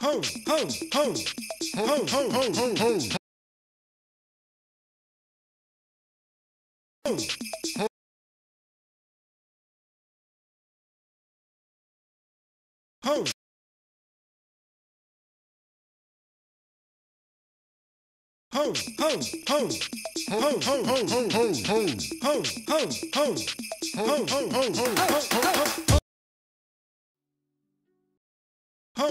Ho, ho, ho. Ho, ho, ho, ho, ho. Ho, ho. Ho. Ho, ho, ho. Ho, ho, ho, ho, ho. Ho, ho, ho, ho. Ho, ho, ho, ho, ho. Ho, ho, ho. Ho. Ho.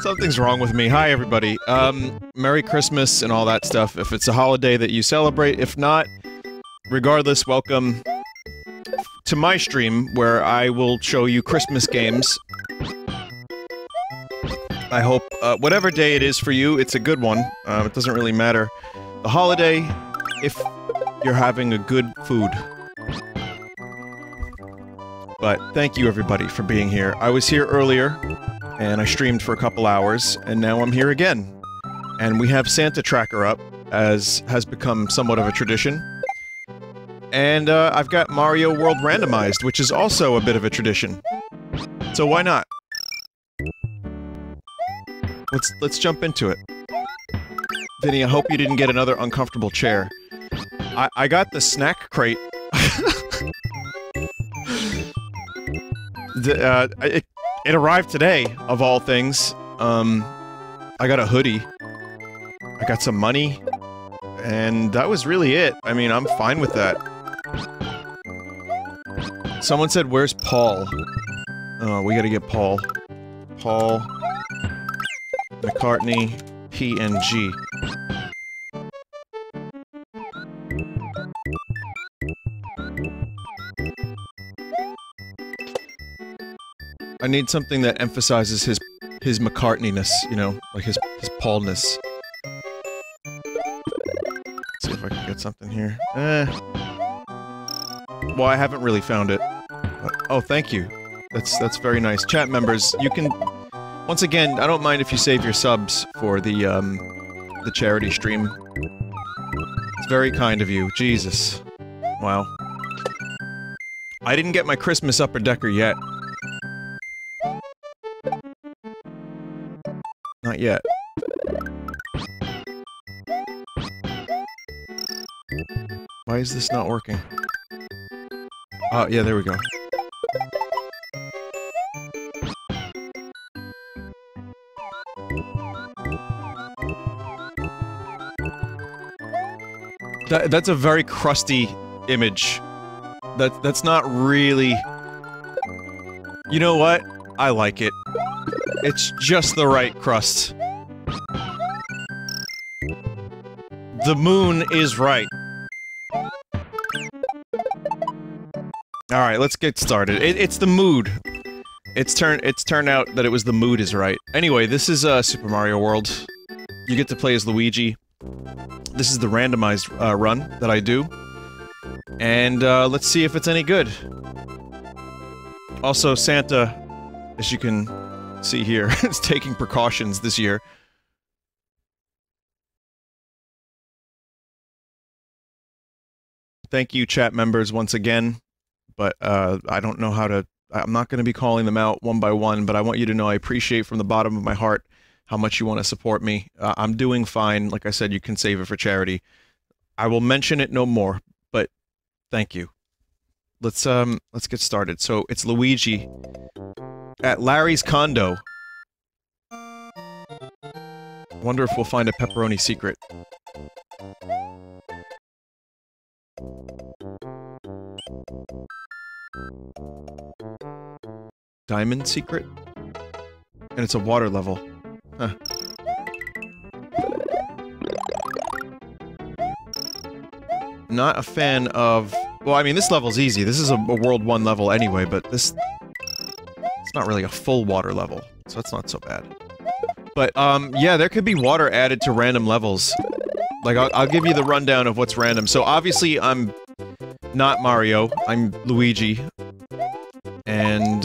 Something's wrong with me. Hi, everybody. Merry Christmas and all that stuff. If it's a holiday that you celebrate, if not, regardless, welcome to my stream, where I will show you Christmas games. I hope, whatever day it is for you, it's a good one. It doesn't really matter the holiday, if you're having a good food. But thank you, everybody, for being here. I was here earlier, and I streamed for a couple hours, and now I'm here again. And we have Santa Tracker up, as has become somewhat of a tradition. And I've got Mario World Randomized, which is also a bit of a tradition. So why not? Let's jump into it. Vinny, I hope you didn't get another uncomfortable chair. I got the snack crate. It arrived today, of all things. I got a hoodie. I got some money. And that was really it. I mean, I'm fine with that. Someone said, where's Paul? Oh, we gotta get Paul. Paul. McCartney. PNG. I need something that emphasizes his McCartney-ness, you know? Like his Paul-ness. See if I can get something here. Well, I haven't really found it. Oh, thank you. That's very nice. Chat members, you can... Once again, I don't mind if you save your subs for the charity stream. It's very kind of you. Jesus. Wow. I didn't get my Christmas Upper Decker yet. Not yet. Why is this not working? Oh, yeah, there we go. That's a very crusty image. That's not really... You know what? I like it. It's just the right crust. The moon is right. Alright, let's get started. It's the mood. It's turned out that it was the mood is right. Anyway, this is, Super Mario World. You get to play as Luigi. This is the randomized, run that I do. And, let's see if it's any good. Also, Santa, as you can see here, is taking precautions this year. Thank you, chat members, once again. But, I don't know how to... I'm not going to be calling them out one by one, but I want you to know I appreciate from the bottom of my heart how much you want to support me. I'm doing fine. Like I said, you can save it for charity. I will mention it no more, but thank you. Let's get started. So, it's Luigi at Larry's condo. Wonder if we'll find a pepperoni secret. Diamond secret? And it's a water level. Huh. Not a fan of... Well, I mean, this level's easy. This is a World 1 level anyway, but this... It's not really a full water level, so that's not so bad. But, yeah, there could be water added to random levels. Like, I'll give you the rundown of what's random. So, obviously, I'm not Mario. I'm Luigi. And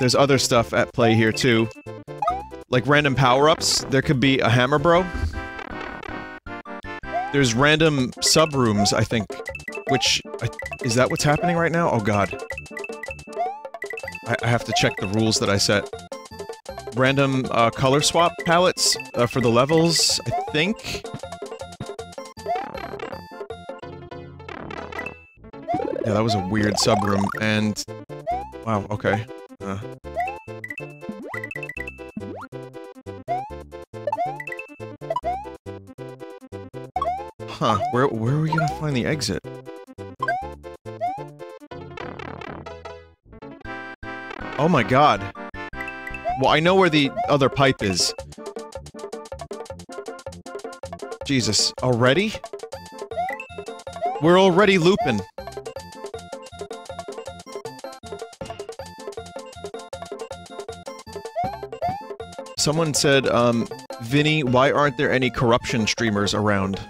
there's other stuff at play here too. Like random power-ups. There could be a hammer bro. There's random sub-rooms, I think. Which... is that what's happening right now? Oh god. I have to check the rules that I set. Random color swap palettes for the levels, I think? Yeah, that was a weird subroom, and... wow, okay. Huh, where are we gonna find the exit? Oh my god. Well, I know where the other pipe is. Jesus, already? We're already looping. Someone said, Vinny, why aren't there any corruption streamers around?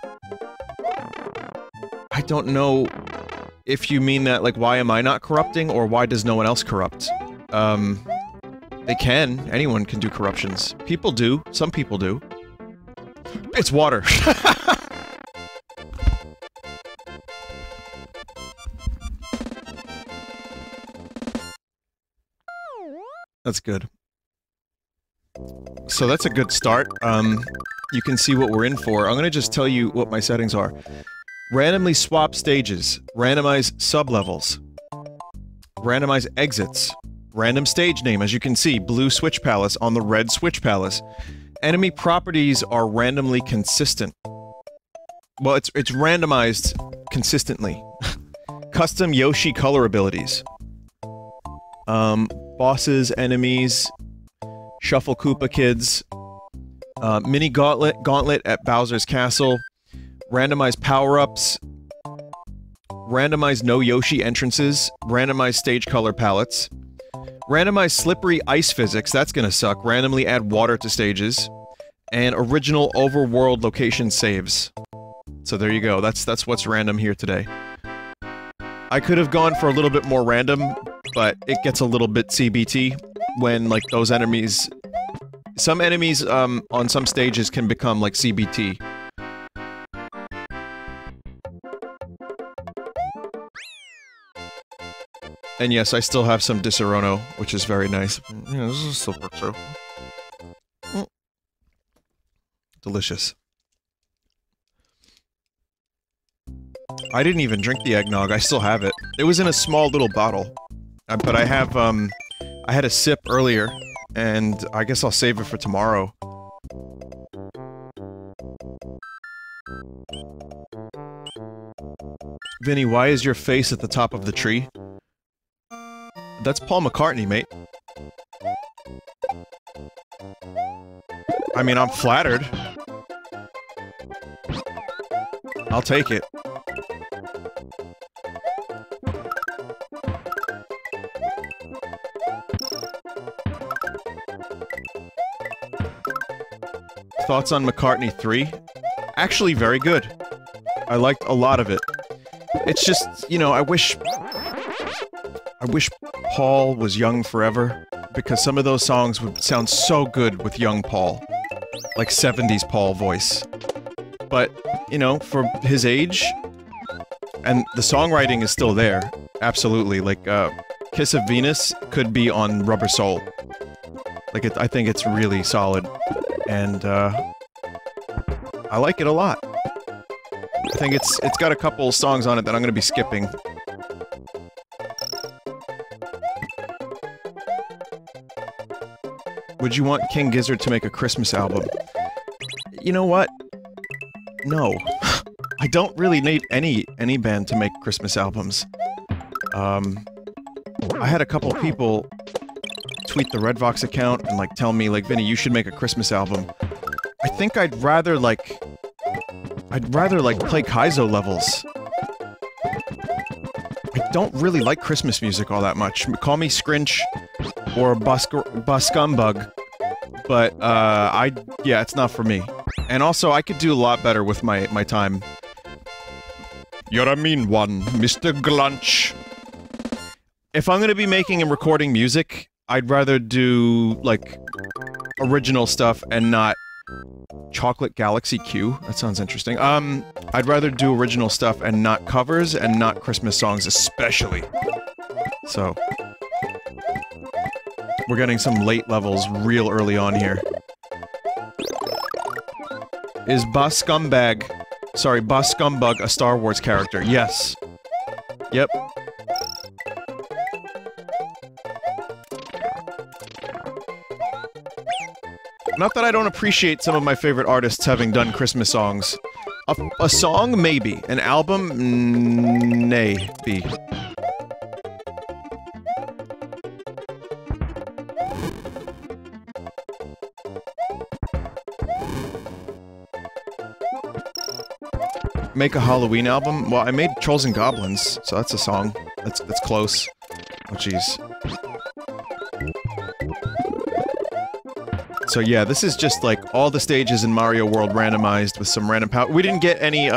I don't know if you mean that, like, why am I not corrupting, or why does no one else corrupt? They can. Anyone can do corruptions. People do. Some people do. It's water! That's good. So that's a good start. You can see what we're in for. I'm gonna just tell you what my settings are. Randomly swap stages. Randomize sublevels. Randomize exits. Random stage name, as you can see. Blue Switch Palace on the red Switch Palace. Enemy properties are randomly consistent. Well, it's randomized consistently. Custom Yoshi color abilities. Bosses, enemies... Shuffle Koopa Kids, Mini Gauntlet at Bowser's Castle, randomized power-ups, randomized no Yoshi entrances, randomized stage color palettes, randomized slippery ice physics, that's gonna suck, randomly add water to stages, and original overworld location saves. So there you go, that's what's random here today. I could have gone for a little bit more random, but it gets a little bit CBT. When, like, those enemies... some enemies, on some stages can become, like, CBT. And yes, I still have some Disarono, which is very nice. Yeah, this is super true. Delicious. I didn't even drink the eggnog, I still have it. It was in a small little bottle. But I have, I had a sip earlier, and I guess I'll save it for tomorrow. Vinny, why is your face at the top of the tree? That's Paul McCartney, mate. I mean, I'm flattered. I'll take it. Thoughts on McCartney III? Actually, very good. I liked a lot of it. It's just, you know, I wish Paul was young forever, because some of those songs would sound so good with young Paul. Like 70s Paul voice. But, you know, for his age... and the songwriting is still there. Absolutely. Like, Kiss of Venus could be on Rubber Soul. Like, I think it's really solid. And, I like it a lot. I think it's got a couple songs on it that I'm gonna be skipping. Would you want King Gizzard to make a Christmas album? You know what? No. I don't really need any band to make Christmas albums. I had a couple people... tweet the Redvox account and, like, tell me, like, Vinny, you should make a Christmas album. I think I'd rather, like, play Kaizo levels. I don't really like Christmas music all that much. Call me Scrinch or Buscumbug, but, yeah, it's not for me. And also, I could do a lot better with my time. You're a mean one, Mr. Glunch. If I'm gonna be making and recording music, I'd rather do, like, original stuff and not Chocolate Galaxy Q. That sounds interesting. I'd rather do original stuff and not covers and not Christmas songs especially. So... we're getting some late levels real early on here. Is Boss Scumbag... sorry, Boss Scumbug a Star Wars character? Yes. Yep. Not that I don't appreciate some of my favorite artists having done Christmas songs. A song? Maybe. An album? Maybe. Make a Halloween album? Well, I made Trolls and Goblins, so that's a song. That's close. Oh, jeez. So yeah, this is just like all the stages in Mario World randomized with some random power. We didn't get any,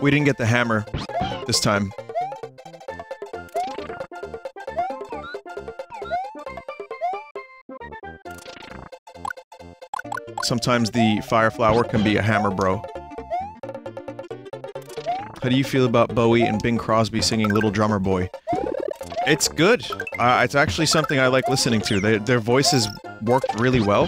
we didn't get the hammer this time. Sometimes the fire flower can be a hammer, bro. How do you feel about Bowie and Bing Crosby singing Little Drummer Boy? It's good. It's actually something I like listening to. Their voices worked really well.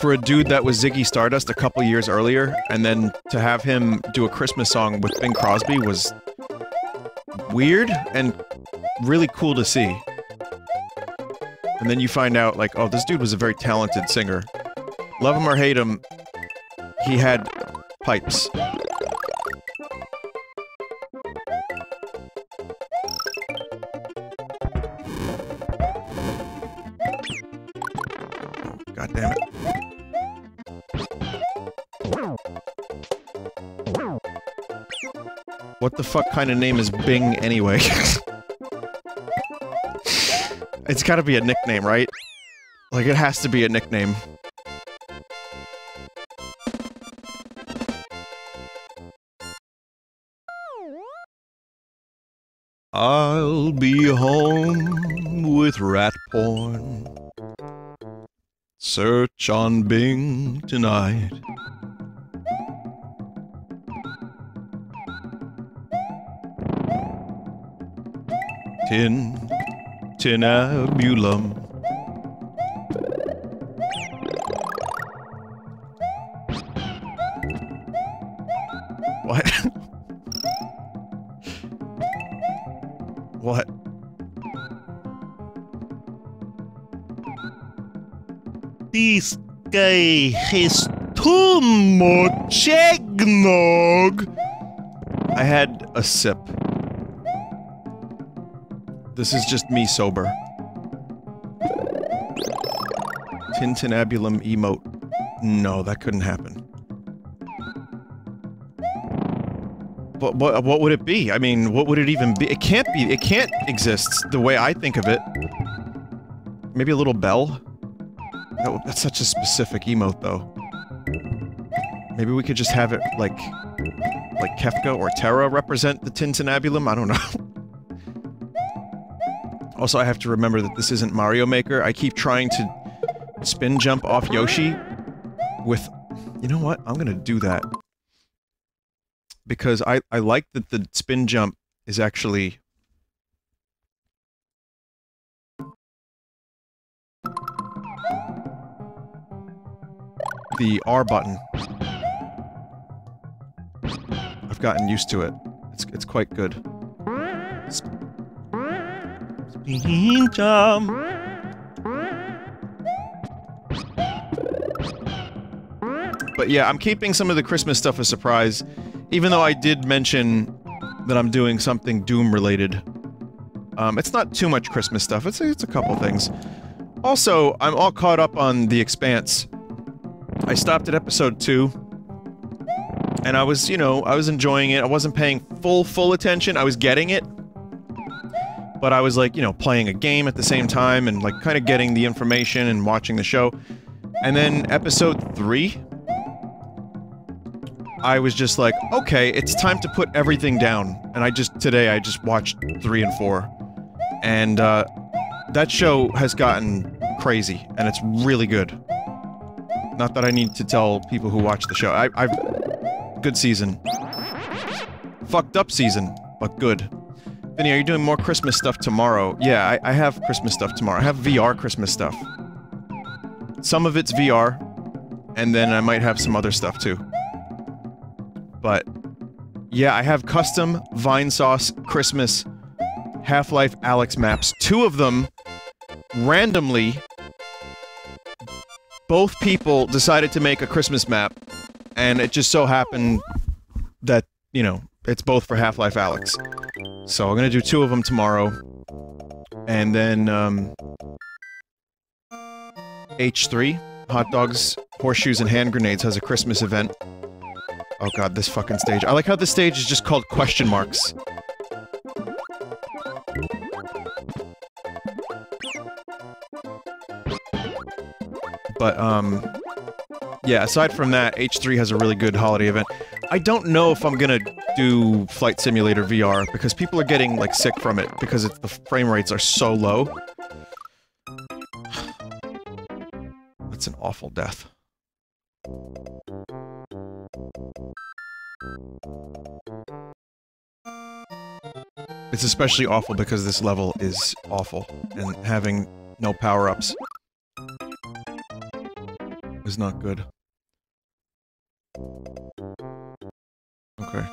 For a dude that was Ziggy Stardust a couple years earlier, and then to have him do a Christmas song with Bing Crosby was... weird and really cool to see. And then you find out, like, oh, this dude was a very talented singer. Love him or hate him, he had pipes. What the fuck kind of name is Bing, anyway? It's gotta be a nickname, right? Like, it has to be a nickname. I'll be home with rat porn. Search on Bing tonight. Tinabulum. What? What? This guy is too much eggnog. I had a sip. This is just me sober. Tintinabulum emote. No, that couldn't happen. But what would it be? I mean, what would it even be? It can't be. It can't exist the way I think of it. Maybe a little bell? No, that's such a specific emote, though. Maybe we could just have it, like Kefka or Terra represent the Tintinabulum? I don't know. Also, I have to remember that this isn't Mario Maker. I keep trying to spin jump off Yoshi with... you know what? I'm gonna do that. Because I like that the spin jump is actually... the R button. I've gotten used to it. It's quite good. Spin jump. But yeah, I'm keeping some of the Christmas stuff a surprise, even though I did mention that I'm doing something Doom-related. It's not too much Christmas stuff, it's a couple things. Also, I'm all caught up on The Expanse. I stopped at episode 2, and I was, you know, I was enjoying it. I wasn't paying full attention, I was getting it. But I was, like, you know, playing a game at the same time and, like, kind of getting the information and watching the show. And then episode 3 I was just like, okay, it's time to put everything down. And today I just watched 3 and 4. And, that show has gotten crazy, and it's really good. Not that I need to tell people who watch the show. Good season. Fucked up season, but good. Vinny, are you doing more Christmas stuff tomorrow? Yeah, I have Christmas stuff tomorrow. I have VR Christmas stuff. Some of it's VR, and then I might have some other stuff too. But, yeah, I have custom Vine Sauce Christmas Half-Life Alyx maps. 2 of them, randomly, both people decided to make a Christmas map, and it just so happened that, you know, it's both for Half-Life Alyx. So I'm gonna do 2 of them tomorrow, and then, H3, Hot Dogs, Horseshoes, and Hand Grenades has a Christmas event. Oh god, this fucking stage. I like how this stage is just called question marks. But, yeah, aside from that, H3 has a really good holiday event. I don't know if I'm gonna do Flight Simulator VR, because people are getting, like, sick from it, because it's, the frame rates are so low. That's an awful death. It's especially awful because this level is awful, and having no power-ups is not good. Okay.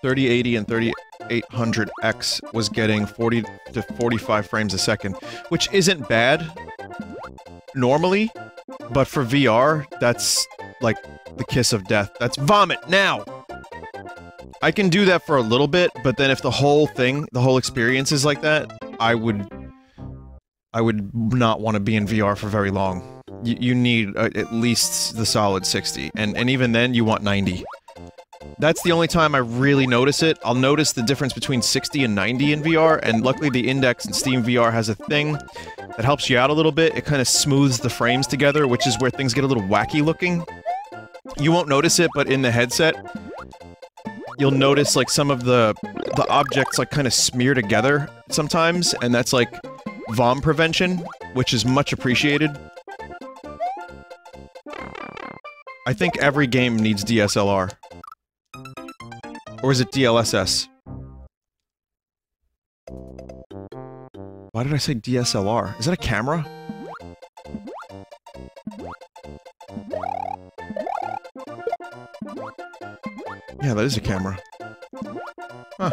3080 and 3800X was getting 40 to 45 frames a second, which isn't bad normally, but for VR, that's like the kiss of death. That's vomit now! I can do that for a little bit, but then if the whole thing, the whole experience is like that, I would not want to be in VR for very long. You need at least the solid 60, and even then, you want 90. That's the only time I really notice it. I'll notice the difference between 60 and 90 in VR, and luckily the Index and Steam VR has a thing that helps you out a little bit. It kind of smooths the frames together, which is where things get a little wacky looking. You won't notice it, but in the headset, you'll notice, like, some of the objects, like, kind of smear together sometimes, and that's, like, vom prevention, which is much appreciated. I think every game needs DSLR. Or is it DLSS? Why did I say DSLR? Is that a camera? Yeah, that is a camera. Huh.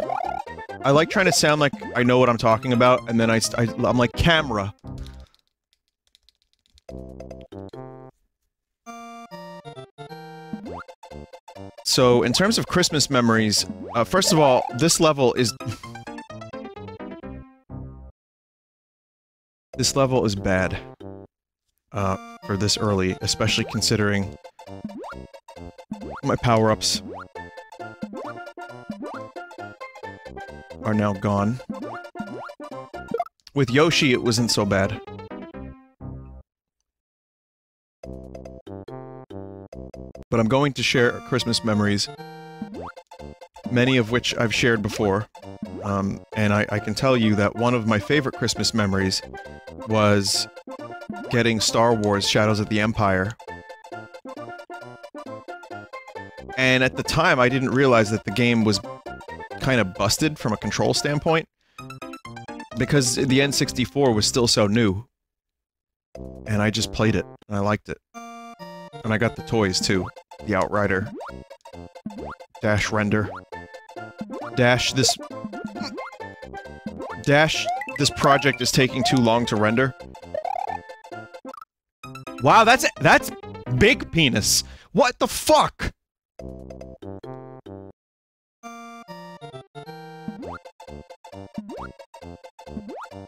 I like trying to sound like I know what I'm talking about, and then I'm like, camera. So, in terms of Christmas memories, first of all, this level is... this level is bad. For this early, especially considering... my power-ups... are now gone. With Yoshi, it wasn't so bad. But I'm going to share Christmas memories, many of which I've shared before, and I can tell you that one of my favorite Christmas memories was getting Star Wars Shadows of the Empire. And at the time, I didn't realize that the game was kind of busted from a control standpoint, because the N64 was still so new, and I just played it, and I liked it. And I got the toys, too. The Outrider. Dash Render. Dash this... Dash this project is taking too long to render. Wow, that's big penis! What the fuck?!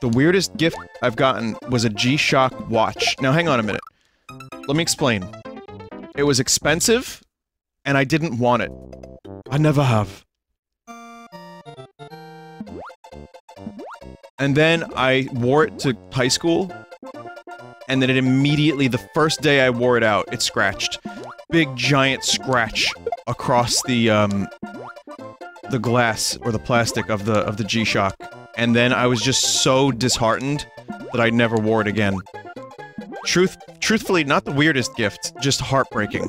The weirdest gift I've gotten was a G-Shock watch. Now, hang on a minute. Let me explain. It was expensive, and I didn't want it. I never have. And then I wore it to high school, and then it immediately, the first day I wore it out, it scratched. Big, giant scratch across the glass, or the plastic of the G-Shock. And then I was just so disheartened that I never wore it again. Truthfully, not the weirdest gift, just heartbreaking.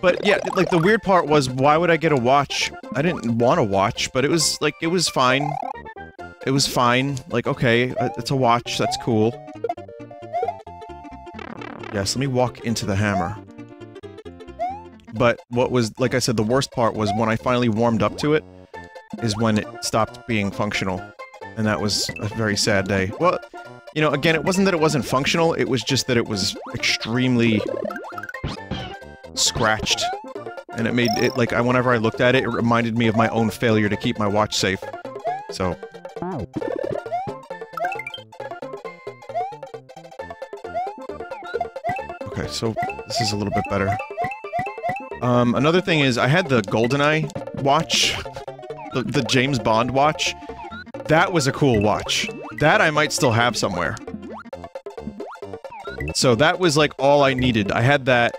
But yeah, like, the weird part was, why would I get a watch? I didn't want a watch, but it was, like, it was fine. It was fine. Like, okay, it's a watch, that's cool. Yes, let me walk into the hammer. But what was, like I said, the worst part was when I finally warmed up to it, is when it stopped being functional. And that was a very sad day. Well, you know, again, it wasn't that it wasn't functional, it was just that it was extremely scratched. And it made it, like, whenever I looked at it, it reminded me of my own failure to keep my watch safe. So. Okay, so this is a little bit better. Another thing is, I had the GoldenEye watch. The James Bond watch. That was a cool watch. That I might still have somewhere. So that was, like, all I needed. I had that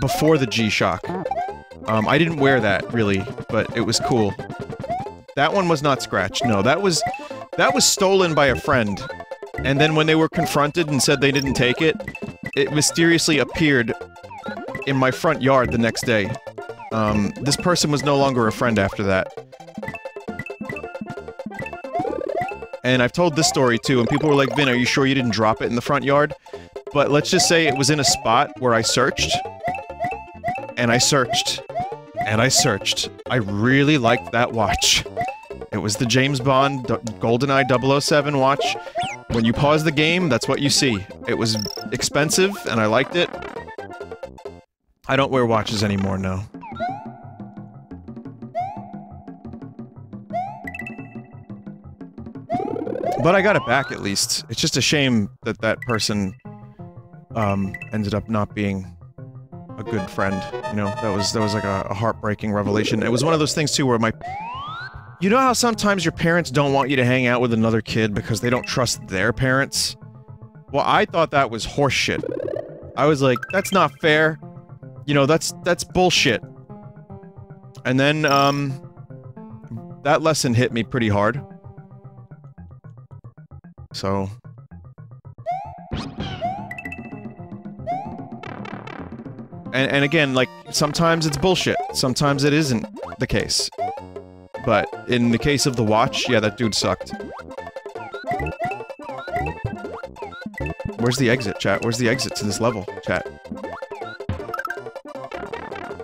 before the G-Shock. I didn't wear that, really, but it was cool. That one was not scratched, no. That was stolen by a friend. And then when they were confronted and said they didn't take it, it mysteriously appeared in my front yard the next day. This person was no longer a friend after that. And I've told this story, too, and people were like, Vin, are you sure you didn't drop it in the front yard? But let's just say it was in a spot where I searched. And I searched. And I searched. I really liked that watch. It was the James Bond GoldenEye 007 watch. When you pause the game, that's what you see. It was expensive, and I liked it. I don't wear watches anymore, no. But I got it back, at least. It's just a shame that that person, ended up not being a good friend. You know, that was like a heartbreaking revelation. It was one of those things, too, where my... You know how sometimes your parents don't want you to hang out with another kid because they don't trust their parents? Well, I thought that was horseshit. I was like, that's not fair. You know, that's bullshit. And then, that lesson hit me pretty hard. So... And again, like, sometimes it's bullshit. Sometimes it isn't the case. But in the case of the watch, yeah, that dude sucked. Where's the exit, chat? Where's the exit to this level, chat?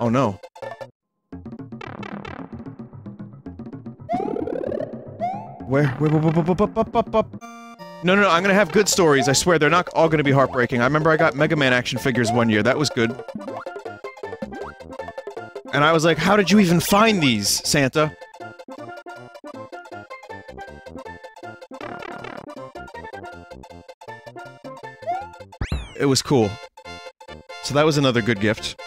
Oh no. Where? No, I'm gonna have good stories, I swear, they're not all gonna be heartbreaking. I remember I got Mega Man action figures one year, that was good. And I was like, how did you even find these, Santa? It was cool. So that was another good gift.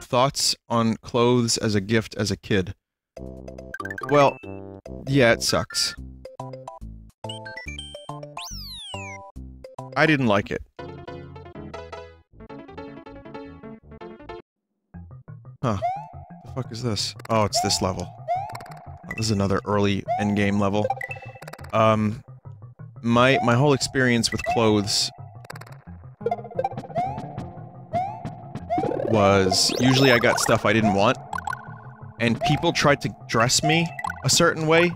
Thoughts on clothes as a gift as a kid. Well, yeah, it sucks. I didn't like it. Huh. The fuck is this? Oh, it's this level. Oh, this is another early endgame level. My whole experience with clothes was usually I got stuff I didn't want, and people tried to dress me a certain way,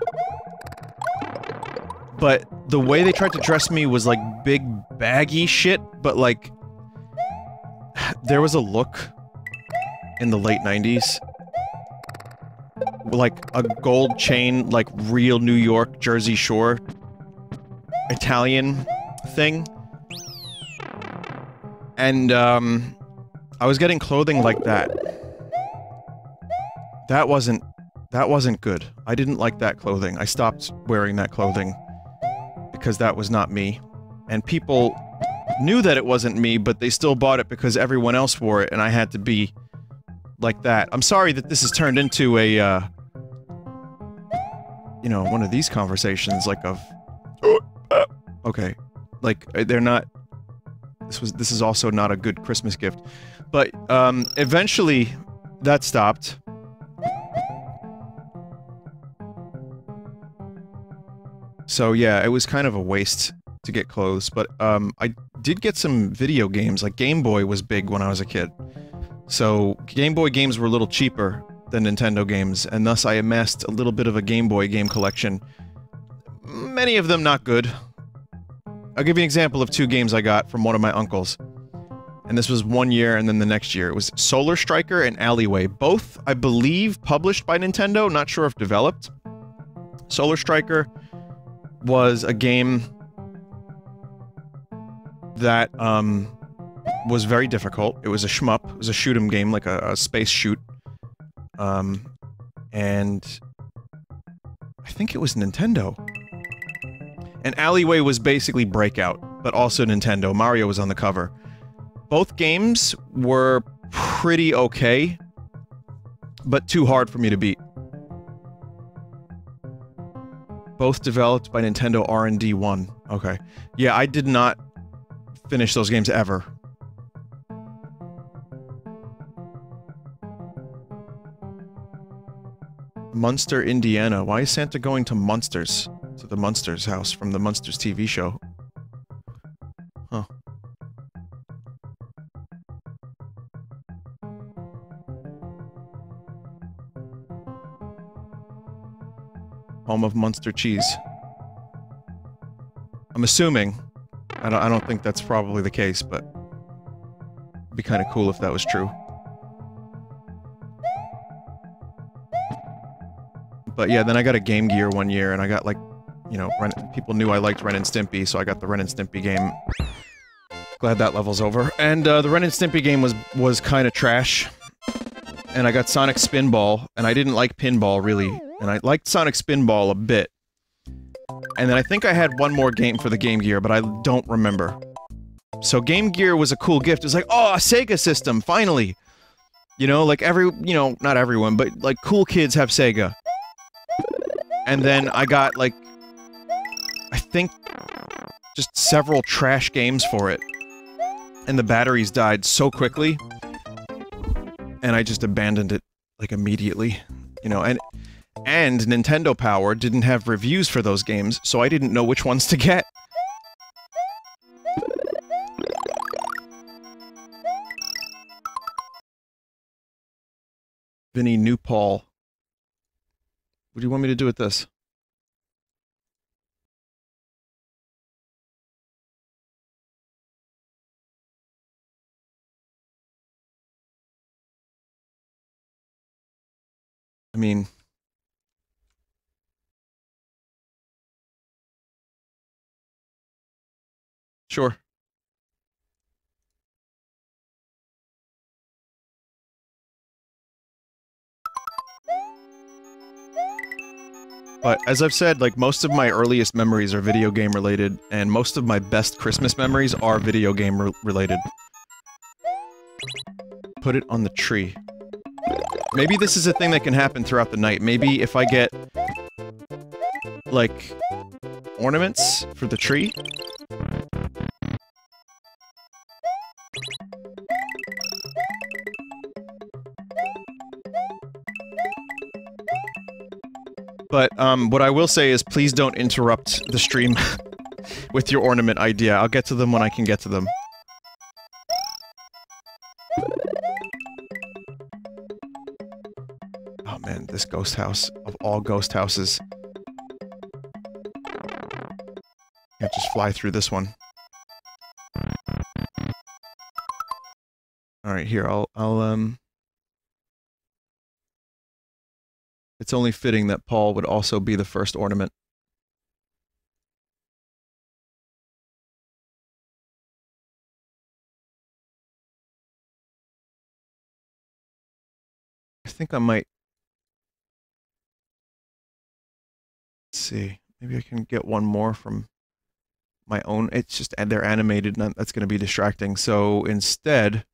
but the way they tried to dress me was like big baggy shit, but like, there was a look in the late 90s, like a gold chain, like real New York, Jersey Shore, Italian thing, and I was getting clothing like that. That wasn't That wasn't good. I didn't like that clothing. I stopped wearing that clothing because that was not me. And people knew that it wasn't me, but they still bought it because everyone else wore it, and I had to be like that. I'm sorry that this has turned into a, you know, one of these conversations, like of... Okay. Like, they're not... This is also not a good Christmas gift. But, eventually, that stopped. So, yeah, it was kind of a waste to get clothes, but, I did get some video games. Like, Game Boy was big when I was a kid. So, Game Boy games were a little cheaper than Nintendo games, and thus I amassed a little bit of a Game Boy game collection. Many of them not good. I'll give you an example of two games I got from one of my uncles. And this was one year, and then the next year. It was Solar Striker and Alleyway. Both, I believe, published by Nintendo, not sure if developed. Solar Striker was a game that, was very difficult. It was a shmup. It was a shoot 'em game, like a space shoot. And... I think it was Nintendo. And Alleyway was basically Breakout, but also Nintendo. Mario was on the cover. Both games were pretty okay, but too hard for me to beat. Both developed by Nintendo R&D 1. Okay. Yeah, I did not finish those games ever. Munster, Indiana. Why is Santa going to Munsters? To the Munsters house from the Munsters TV show. Huh. Home of Munster cheese. I'm assuming. I don't think that's probably the case, but... It'd be kind of cool if that was true. But yeah, then I got a Game Gear one year, and I got like... You know, people knew I liked Ren and Stimpy, so I got the Ren and Stimpy game. Glad that level's over. And, the Ren and Stimpy game was kind of trash. And I got Sonic Spinball, and I didn't like Pinball, really. And I liked Sonic Spinball a bit. And then I think I had one more game for the Game Gear, but I don't remember. So Game Gear was a cool gift. It was like, oh, a Sega system, finally! You know, like you know, not everyone, but like cool kids have Sega. And then I got like... I think just several trash games for it. And the batteries died so quickly. And I just abandoned it, like, immediately. You know, and Nintendo Power didn't have reviews for those games, so I didn't know which ones to get. Vinny Newpaul. What do you want me to do with this? I mean... Sure. But, as I've said, like, most of my earliest memories are video game related, and most of my best Christmas memories are video game related. Put it on the tree. Maybe this is a thing that can happen throughout the night. Maybe if I get, like, ornaments for the tree? But, what I will say is, please don't interrupt the stream with your ornament idea. I'll get to them when I can get to them. Oh man, this ghost house, of all ghost houses. Can't just fly through this one. Alright, here, I'll It's only fitting that Paul would also be the first ornament. I think I might see. Maybe I can get one more from my own. It's just, and they're animated, and that's going to be distracting. So instead,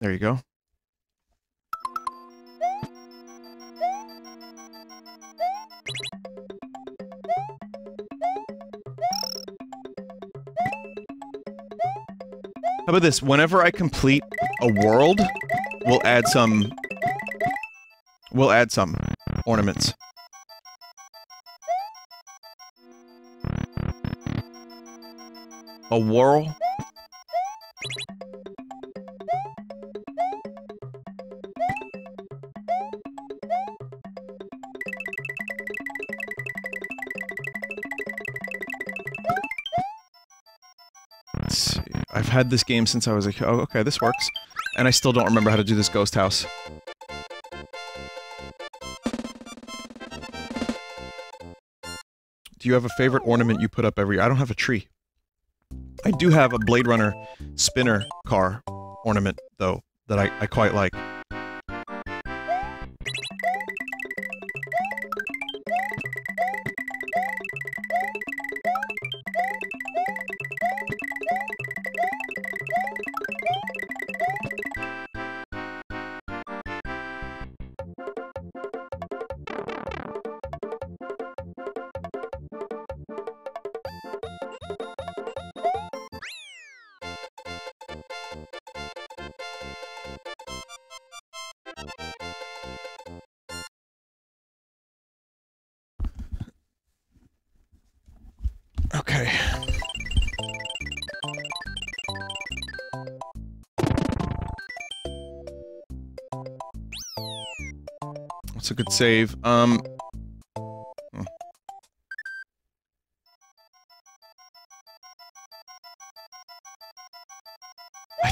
there you go. How about this? Whenever I complete a world, we'll add some ornaments. A whirl. I've had this game since I was like, oh, okay, this works. And I still don't remember how to do this ghost house. Do you have a favorite ornament you put up every year? I don't have a tree. I do have a Blade Runner spinner car ornament, though, that I quite like. A good save. I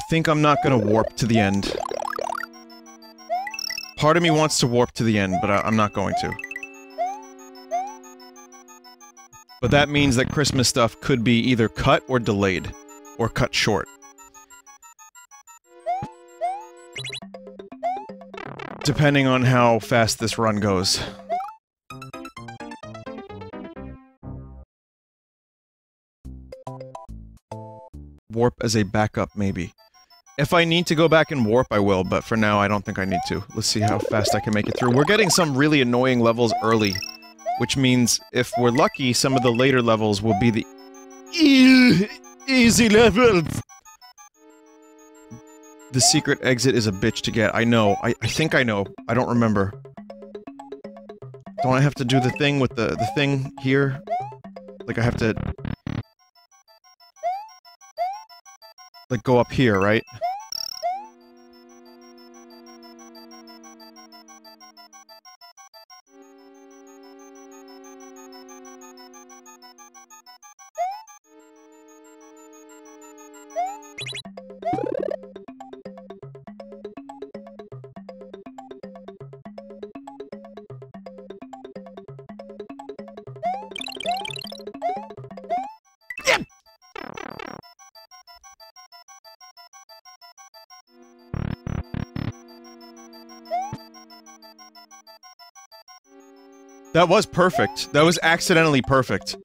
think I'm not gonna warp to the end. Part of me wants to warp to the end, but I'm not going to. But that means that Christmas stuff could be either cut or delayed, or cut short. Depending on how fast this run goes. Warp as a backup, maybe. If I need to go back and warp, I will, but for now, I don't think I need to. Let's see how fast I can make it through. We're getting some really annoying levels early, which means if we're lucky, some of the later levels will be the easy levels. The secret exit is a bitch to get. I know. I think I know. I don't remember. Don't I have to do the thing with the thing here? Like, I have to... like, go up here, right? That was perfect. That was accidentally perfect.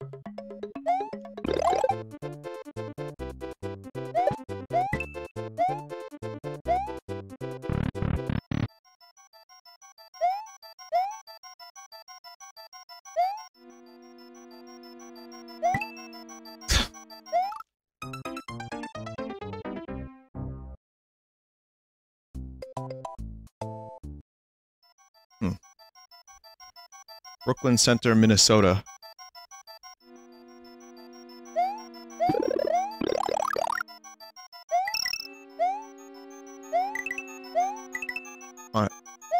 Brooklyn Center, Minnesota.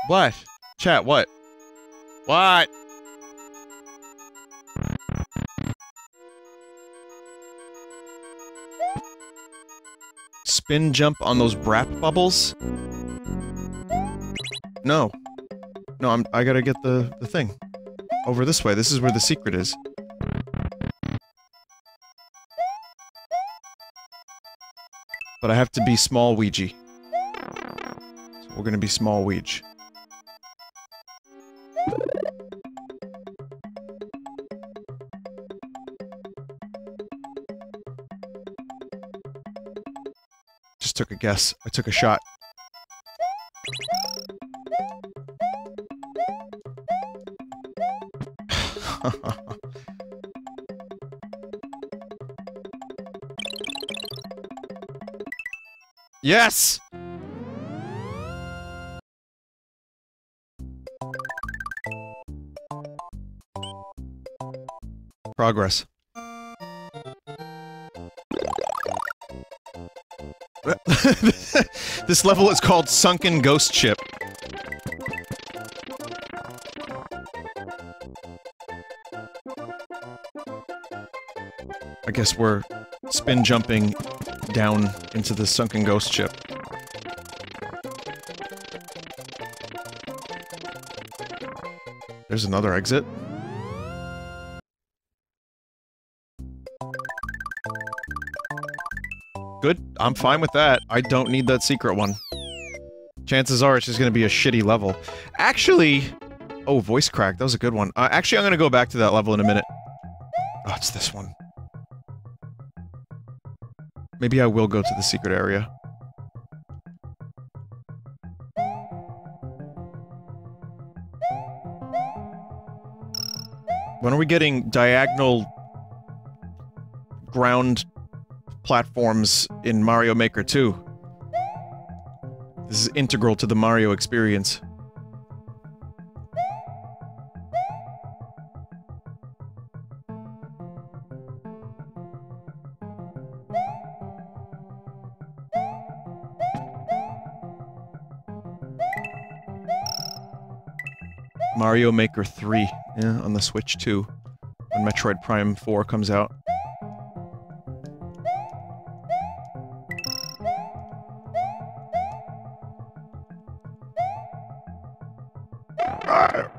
What? Chat, what? What? Spin jump on those wrap bubbles? No. No, I gotta get the thing. Over this way, this is where the secret is. But I have to be small Ouija. So we're gonna be small Ouija. Just took a guess. I took a shot. Yes! Progress. This level is called Sunken Ghost Ship. I guess we're spin jumping down into the sunken ghost ship. There's another exit. Good. I'm fine with that. I don't need that secret one. Chances are it's just gonna be a shitty level. Actually... Oh, voice crack. That was a good one. Actually, I'm gonna go back to that level in a minute. Oh, it's this one. Maybe I will go to the secret area. When are we getting diagonal ground platforms in Mario Maker 2? This is integral to the Mario experience. Mario Maker 3, yeah, on the Switch 2, when Metroid Prime 4 comes out. Arr!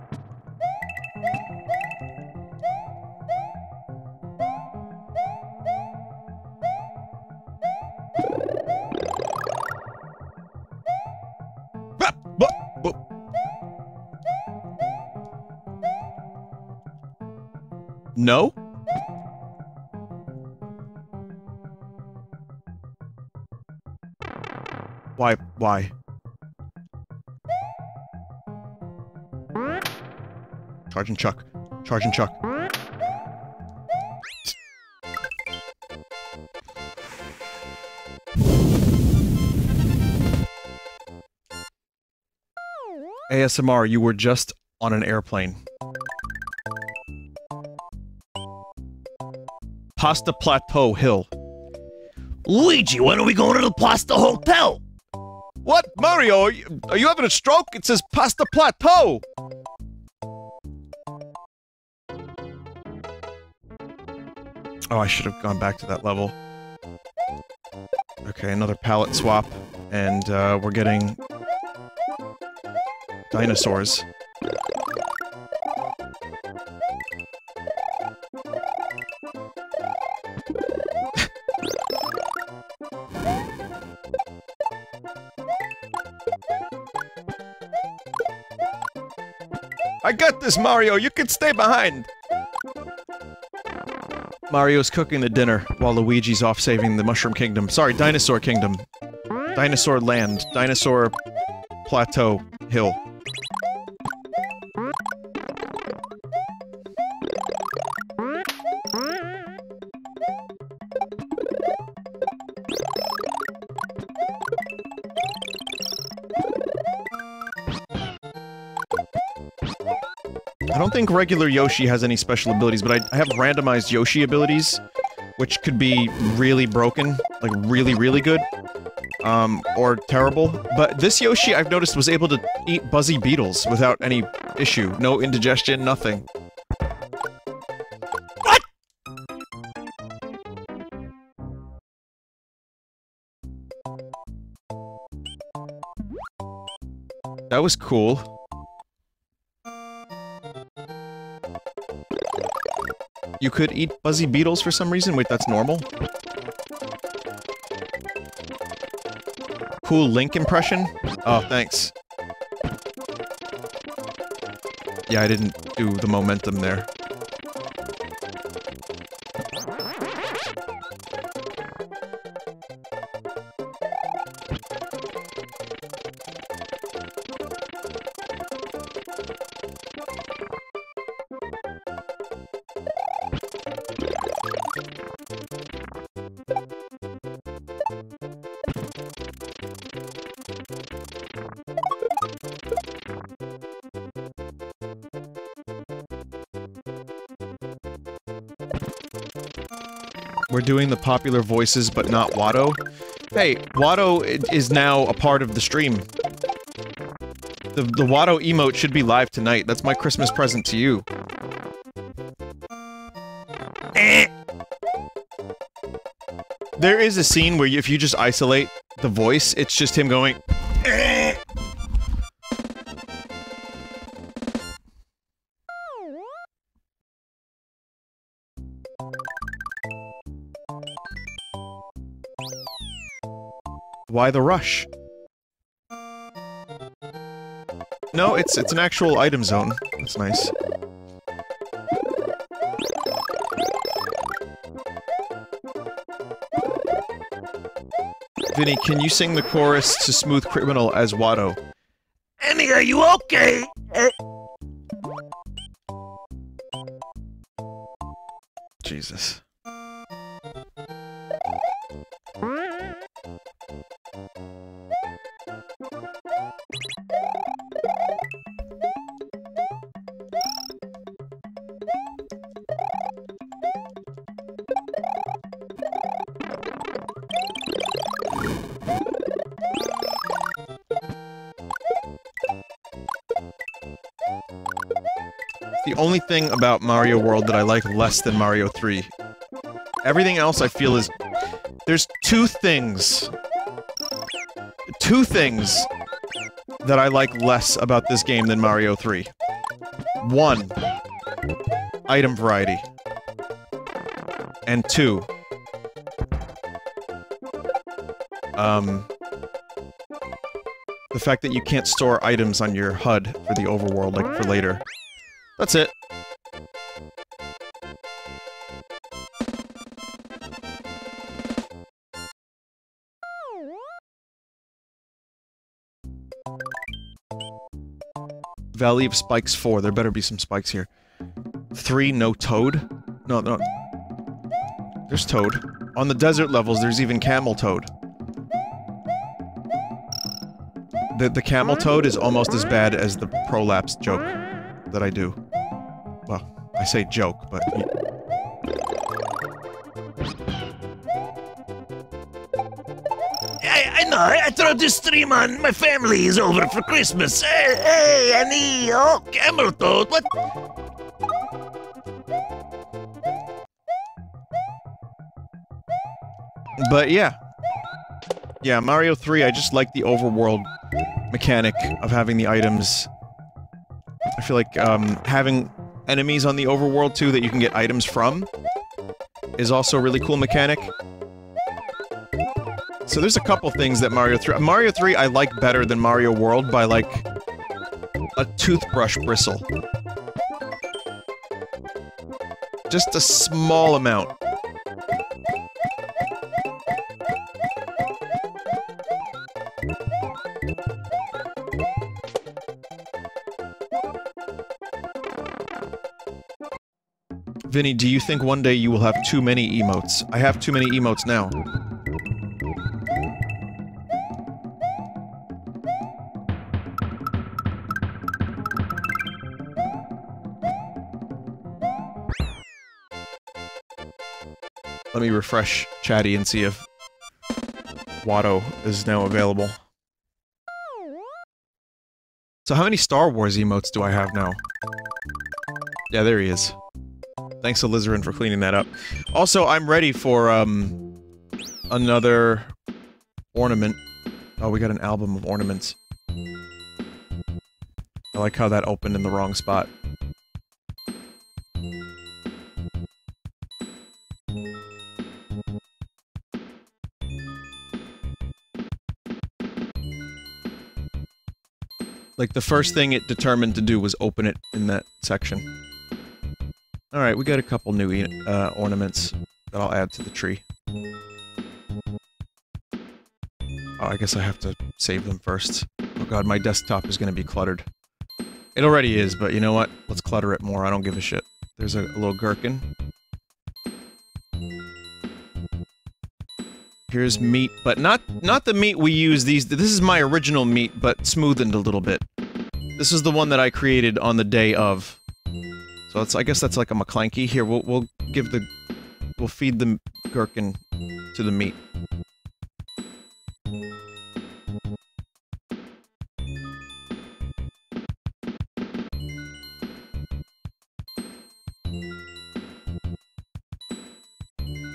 No? Why? Why? Charge and Chuck. Charge and Chuck. ASMR, you were just on an airplane. Pasta Plateau Hill. Luigi, when are we going to the Pasta Hotel? What? Mario, are you having a stroke? It says Pasta Plateau! Oh, I should have gone back to that level. Okay, another palette swap, and we're getting... dinosaurs. I got this, Mario! You can stay behind! Mario's cooking the dinner, while Luigi's off saving the Mushroom Kingdom. Sorry, Dinosaur Kingdom. Dinosaur Land. Dinosaur... Plateau. Hill. I don't think regular Yoshi has any special abilities, but I have randomized Yoshi abilities, which could be really broken, like really, really good, or terrible. But this Yoshi, I've noticed, was able to eat buzzy beetles without any issue. No indigestion, nothing. What?! That was cool. You could eat buzzy beetles for some reason? Wait, that's normal? cool Link impression? Oh, thanks. Yeah, I didn't do the momentum there. We're doing the popular voices, but not Watto. Hey, Watto is now a part of the stream. The Watto emote should be live tonight. That's my Christmas present to you. There is a scene where if you just isolate the voice, it's just him going... Why the rush? No, it's an actual item zone. That's nice. Vinny, can you sing the chorus to Smooth Criminal as Watto? Annie, are you okay? Jesus. Only thing about Mario World that I like less than Mario 3. Everything else I feel is... There's two things. Two things that I like less about this game than Mario 3. One, item variety. And two, the fact that you can't store items on your HUD for the overworld, like for later. That's it. Valley of Spikes 4. There better be some spikes here. 3, no Toad? No, no. There's Toad. On the desert levels, there's even Camel Toad. The Camel Toad is almost as bad as the Prolapse joke that I do. Well, I say joke, but... I know, I throw this stream on, my family is over for Christmas. Hey, Annie, oh, Camel Toad, what? But yeah. Yeah, Mario 3, I just like the overworld mechanic of having the items. I feel like having enemies on the overworld, too, that you can get items from is also a really cool mechanic. So there's a couple things that Mario 3 I like better than Mario World by, like, a toothbrush bristle. Just a small amount. Vinny, do you think one day you will have too many emotes? I have too many emotes now. Let me refresh Chatty and see if Watto is now available. So how many Star Wars emotes do I have now? Yeah, there he is. Thanks, Alizarin, for cleaning that up. Also, I'm ready for, another ornament. Oh, we got an album of ornaments. I like how that opened in the wrong spot. Like, the first thing it determined to do was open it in that section. Alright, we got a couple new ornaments that I'll add to the tree. Oh, I guess I have to save them first. Oh god, my desktop is gonna be cluttered. It already is, but you know what? Let's clutter it more, I don't give a shit. There's a little gherkin. Here's meat, but not the meat we use these- this is my original meat, but smoothened a little bit. This is the one that I created on the day of. So that's, I guess that's like a McClanky. Here, we'll give the- we'll feed the gherkin to the meat.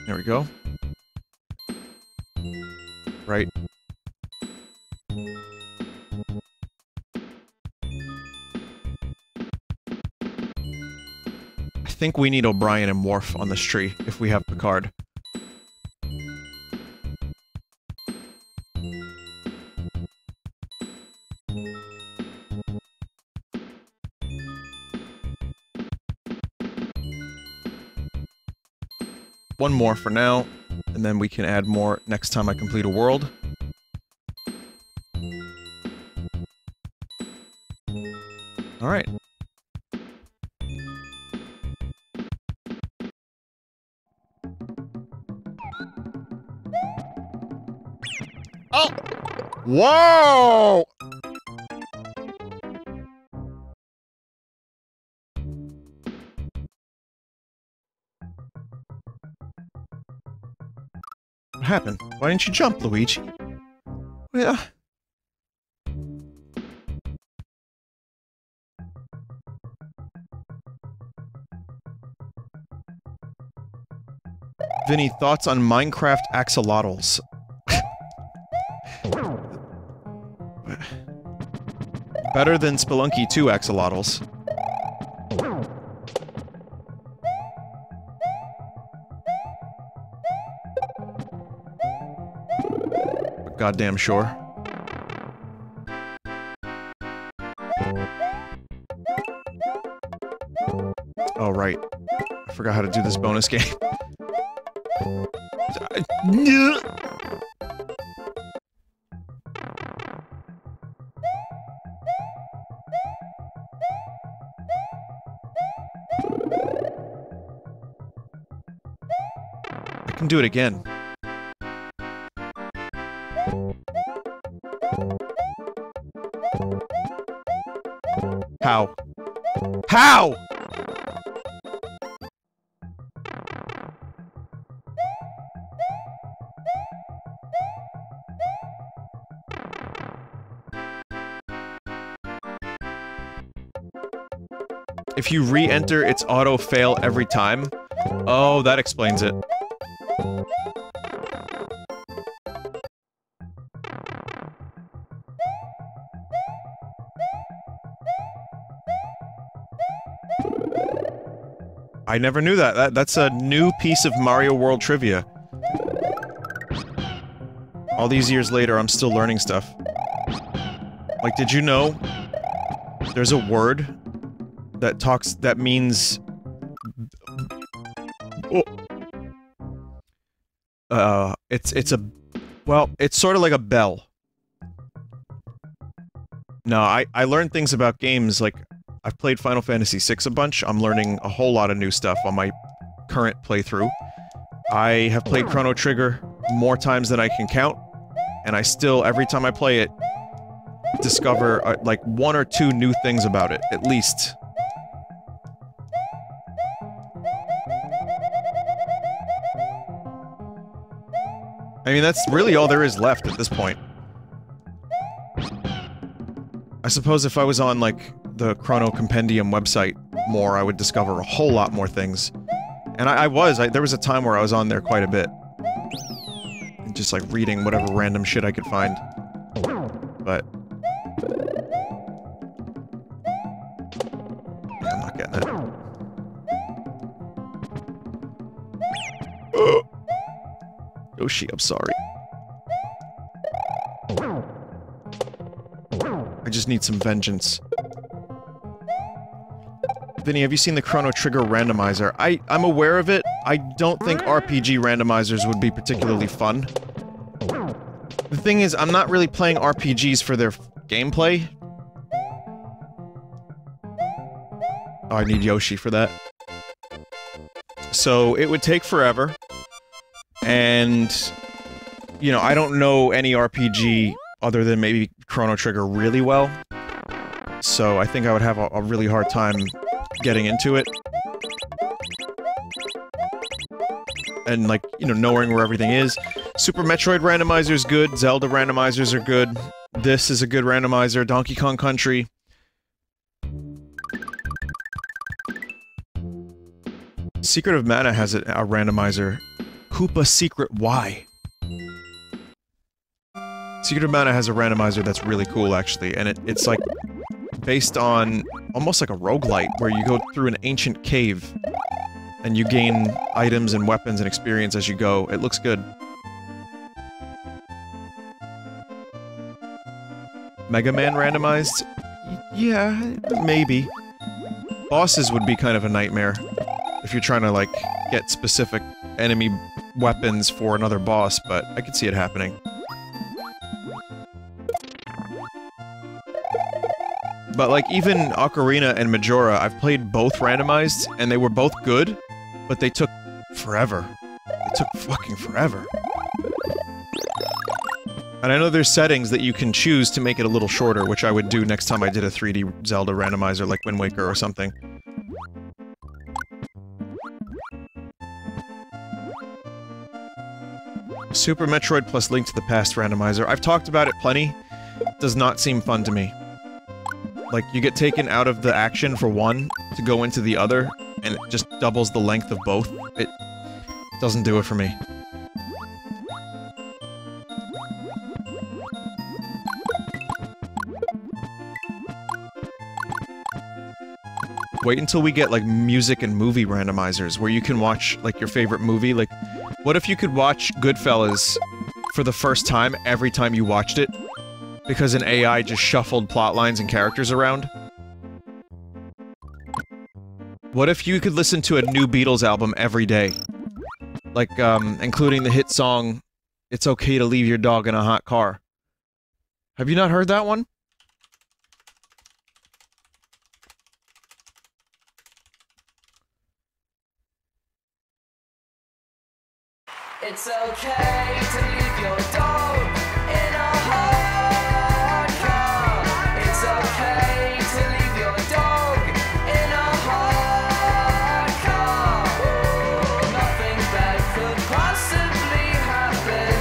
There we go. Right. I think we need O'Brien and Worf on this tree, if we have Picard. One more for now, and then we can add more next time I complete a world. Alright. Oh! Whoa! Happened? Why didn't you jump, Luigi? Well... Vinny, thoughts on Minecraft axolotls? Better than Spelunky 2 axolotls. Goddamn sure. Oh, right. I forgot how to do this bonus game. I can do it again. How? How? If you re-enter, it's auto-fail every time. Oh, that explains it. I never knew that. That's a new piece of Mario World trivia. All these years later, I'm still learning stuff. Like, did you know there's a word that talks- that means... It's a- well, it's sort of like a bell. No, I learned things about games, like... I've played Final Fantasy VI a bunch. I'm learning a whole lot of new stuff on my current playthrough. I have played Chrono Trigger more times than I can count, and I still, every time I play it, discover, like, one or two new things about it, at least. I mean, that's really all there is left at this point. I suppose if I was on, like, the Chrono Compendium website more, I would discover a whole lot more things. And there was a time where I was on there quite a bit. And just, like, reading whatever random shit I could find. But... yeah, I'm not getting it. Ugh. Yoshi, I'm sorry. I I just need some vengeance. Vinny, have you seen the Chrono Trigger randomizer? I'm aware of it. I don't think RPG randomizers would be particularly fun. The thing is, I'm not really playing RPGs for their gameplay. Oh, I need Yoshi for that. So, it would take forever. And, you know, I don't know any RPG other than maybe Chrono Trigger really well. So, I think I would have a really hard time getting into it. And, like, you know, knowing where everything is. Super Metroid randomizer is good. Zelda randomizers are good. This is a good randomizer. Donkey Kong Country. Secret of Mana has a randomizer. Koopa Secret Y. Secret of Mana has a randomizer that's really cool, actually. And it's like based on almost like a roguelite, where you go through an ancient cave and you gain items and weapons and experience as you go. It looks good. Mega Man randomized? Yeah, maybe. Bosses would be kind of a nightmare if you're trying to, like, get specific enemy weapons for another boss, but I could see it happening. But, like, even Ocarina and Majora, I've played both randomized, and they were both good, but they took forever. They took fucking forever. And I know there's settings that you can choose to make it a little shorter, which I would do next time I did a 3D Zelda randomizer, like Wind Waker or something. Super Metroid plus Link to the Past randomizer. I've talked about it plenty. Does not seem fun to me. Like, you get taken out of the action for one, to go into the other, and it just doubles the length of both. It doesn't do it for me. Wait until we get, like, music and movie randomizers, where you can watch, like, your favorite movie. Like, what if you could watch Goodfellas for the first time every time you watched it? Because an AI just shuffled plotlines and characters around? What if you could listen to a new Beatles album every day? Like, including the hit song, It's Okay to Leave Your Dog in a Hot Car. Have you not heard that one? It's okay to leave your dog in a hot car. It's okay to leave your dog in a hot car. Ooh, nothing bad could possibly happen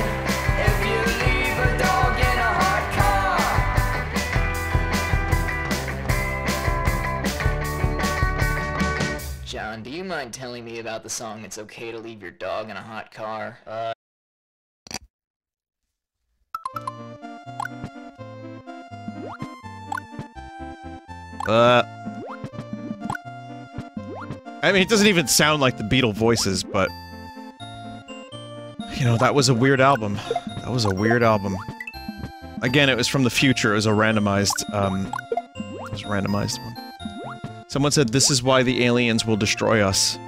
if you leave a dog in a hot car. John, do you mind telling me about the song It's Okay to Leave Your Dog in a Hot Car? I mean, it doesn't even sound like the Beatle voices, but... You know, that was a weird album. That was a weird album. Again, it was from the future. It was a randomized, it was a randomized one. Someone said, this is why the aliens will destroy us.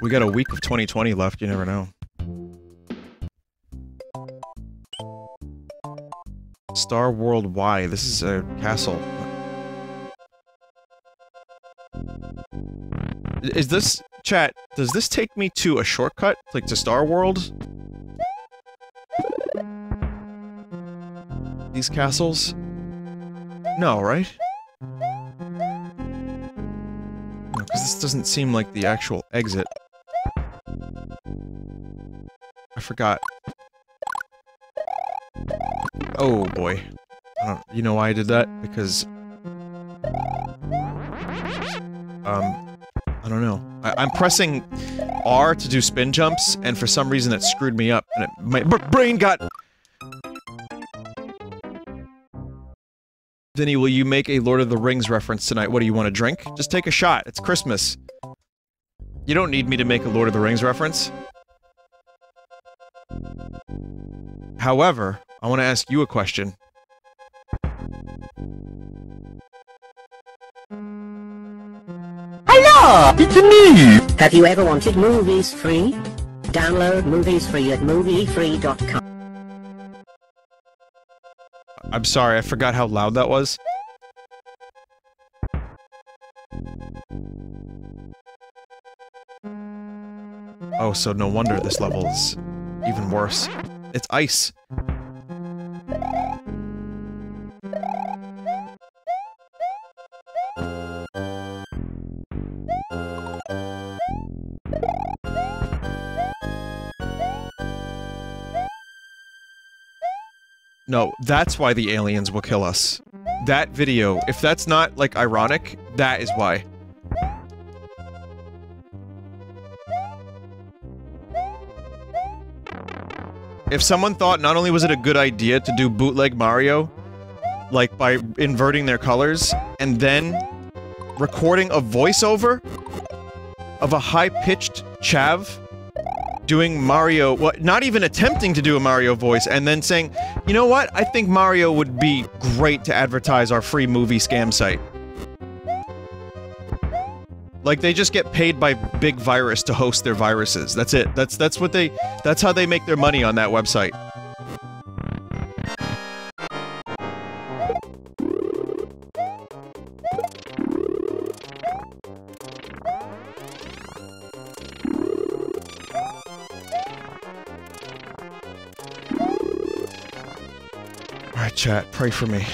We got a week of 2020 left, you never know. Star World Y, this is a castle. Is this... Chat, does this take me to a shortcut? Like, to Star World? These castles? No, right? No, because this doesn't seem like the actual exit. I forgot. Oh boy. I don't, you know why I did that? Because... I don't know. I'm pressing R to do spin jumps, and for some reason that screwed me up, and my brain got... Vinny, will you make a Lord of the Rings reference tonight? What, do you want to drink? Just take a shot. It's Christmas. You don't need me to make a Lord of the Rings reference. However, I want to ask you a question. Hello! It's me! Have you ever wanted movies free? Download movies free at moviefree.com. I'm sorry, I forgot how loud that was. Oh, so no wonder this level's even worse. It's ice. No, that's why the aliens will kill us. That video, if that's not, like, ironic, that is why. If someone thought not only was it a good idea to do bootleg Mario, like, by inverting their colors, and then recording a voiceover of a high-pitched chav doing Mario, well, not even attempting to do a Mario voice, and then saying, you know what, I think Mario would be great to advertise our free movie scam site. Like, they just get paid by Big Virus to host their viruses. That's it. That's what they... That's how they make their money on that website. Alright, chat. Pray for me.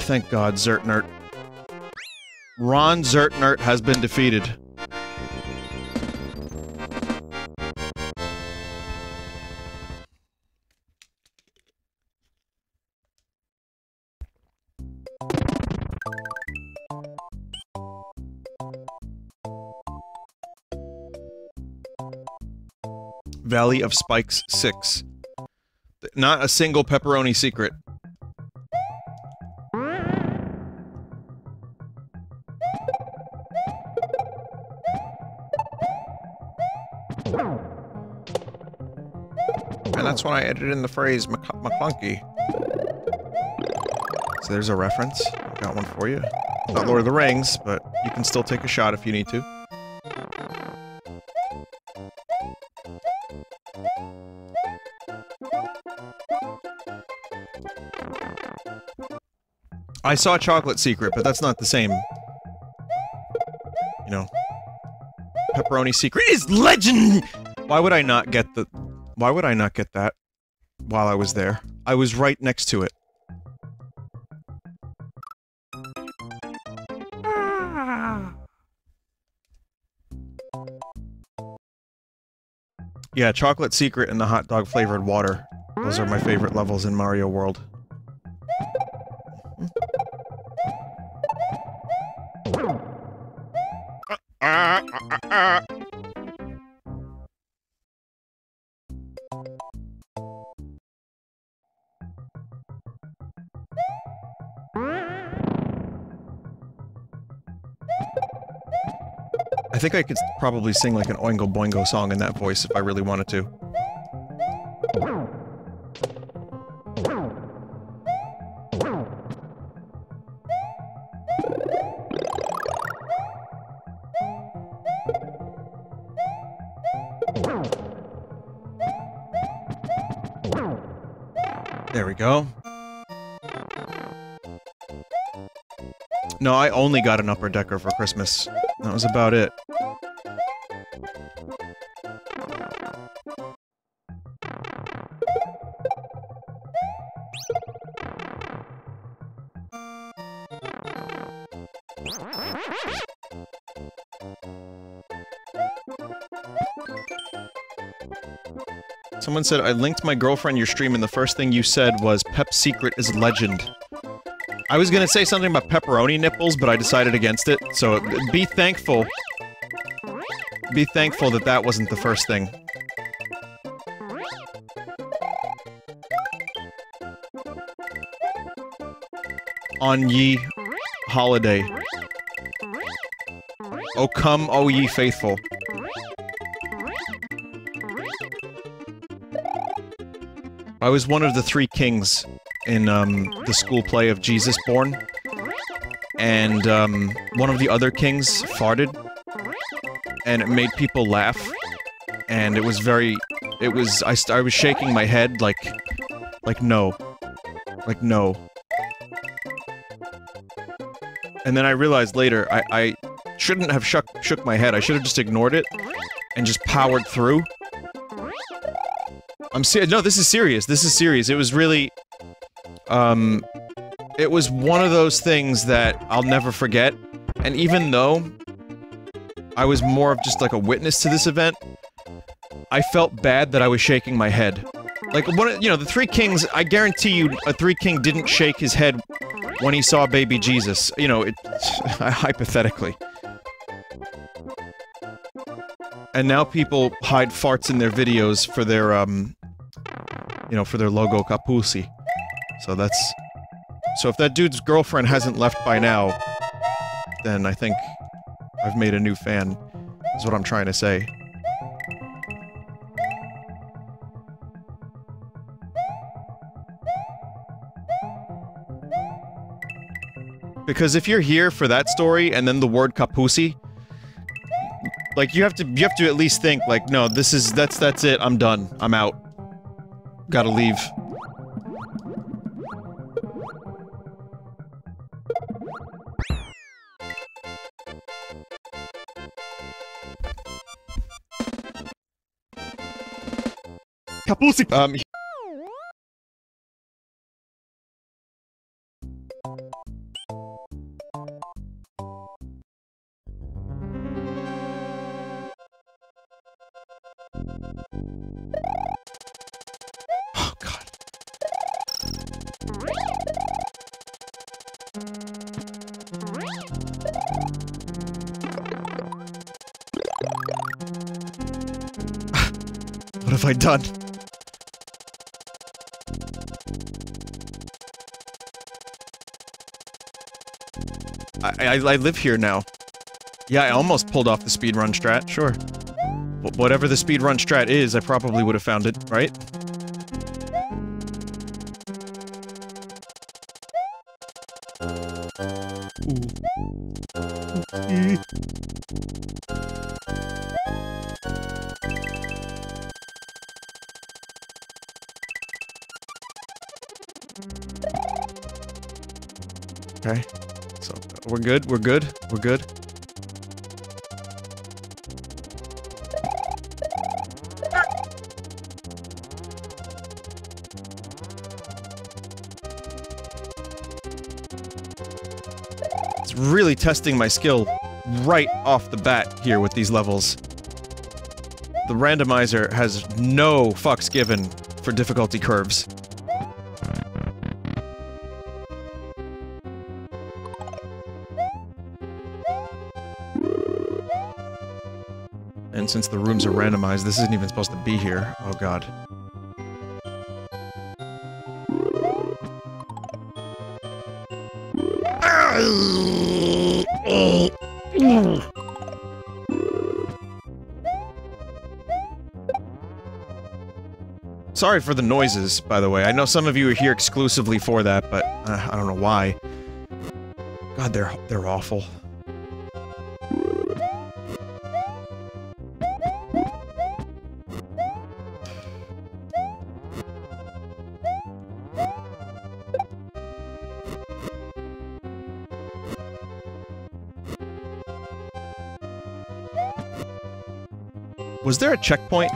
Thank God, Zertnert. Ron Zertnert has been defeated. Valley of Spikes 6. Not a single pepperoni secret. When I edited in the phrase McClunky. So there's a reference. I got one for you. It's not Lord of the Rings, but you can still take a shot if you need to. I saw Chocolate Secret, but that's not the same. You know. Pepperoni Secret is legend! Why would I not get the... Why would I not get that while I was there? I was right next to it. Yeah, Chocolate Secret and the hot dog flavored water. Those are my favorite levels in Mario World. I think I could probably sing like an Oingo Boingo song in that voice if I really wanted to. There we go. No, I only got an upper decker for Christmas. That was about it. Someone said, I linked my girlfriend your stream and the first thing you said was, Pep Secret is legend. I was gonna say something about pepperoni nipples, but I decided against it, so be thankful. Be thankful that that wasn't the first thing. on ye holiday. O come, O ye faithful. I was one of the three kings in the school play of Jesus Born, and one of the other kings farted, and it made people laugh, and it was very... It was... I was shaking my head like no. Like no. And then I realized later, I shouldn't have shook my head. I should have just ignored it and just powered through. I'm serious. No, this is serious. This is serious. It was really... it was one of those things that I'll never forget. And even though I was more of just like a witness to this event, I felt bad that I was shaking my head. Like, you know, the three kings, I guarantee you a three king didn't shake his head when he saw baby Jesus. You know, hypothetically. And now people hide farts in their videos for their, you know, for their logo Kapusi. So that's... So if that dude's girlfriend hasn't left by now, then I think I've made a new fan, is what I'm trying to say. Because if you're here for that story, and then the word Kapusi, like, you have to at least think, like, no, that's it, I'm done, I'm out. Gotta leave. Kapusi! Oh, God. What have I done? I live here now. Yeah, I almost pulled off the speedrun strat, sure. Whatever the speedrun strat is, I probably would have found it, right? Okay. So, we're good, we're good, we're good. Really testing my skill right off the bat here with these levels. The randomizer has no fucks given for difficulty curves. And since the rooms are randomized, this isn't even supposed to be here. Oh god. Sorry for the noises, by the way. I know some of you are here exclusively for that, but I don't know why. God, they're awful. Was there a checkpoint?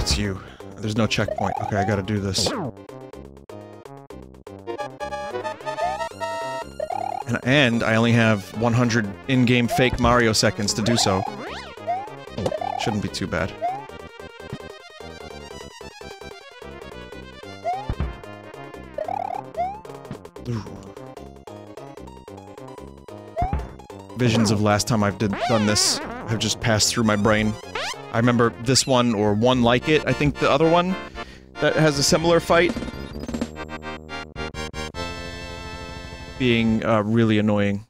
It's you. There's no checkpoint. Okay, I gotta do this. And I only have 100 in-game fake Mario seconds to do so. Shouldn't be too bad. Visions of last time I've done this have just passed through my brain. I remember this one, or one like it, I think the other one, that has a similar fight. Being really annoying.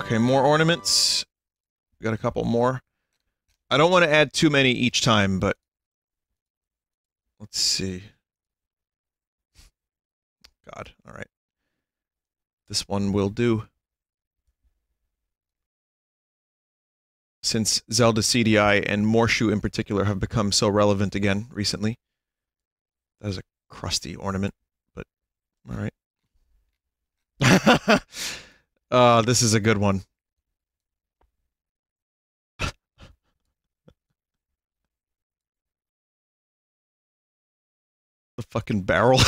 Okay, more ornaments. We got a couple more. I don't want to add too many each time, but let's see. God, all right. This one will do. Since Zelda CDI and Morshu in particular have become so relevant again recently. That is a crusty ornament, but all right. This is a good one. The fucking barrel.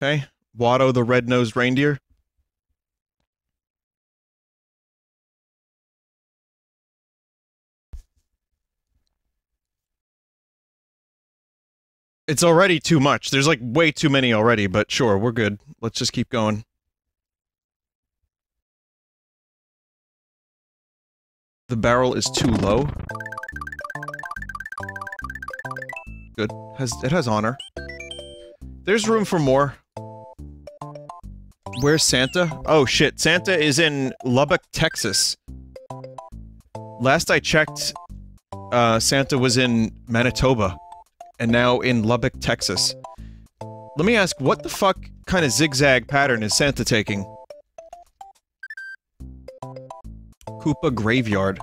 Okay, Watto the Red-Nosed Reindeer. It's already too much. There's like way too many already, but sure, we're good. Let's just keep going. The barrel is too low. Good. It has honor. There's room for more. Where's Santa? Oh shit, Santa is in Lubbock, Texas. Last I checked, Santa was in Manitoba. And now in Lubbock, Texas. Let me ask, what the fuck kind of zigzag pattern is Santa taking? Koopa Graveyard.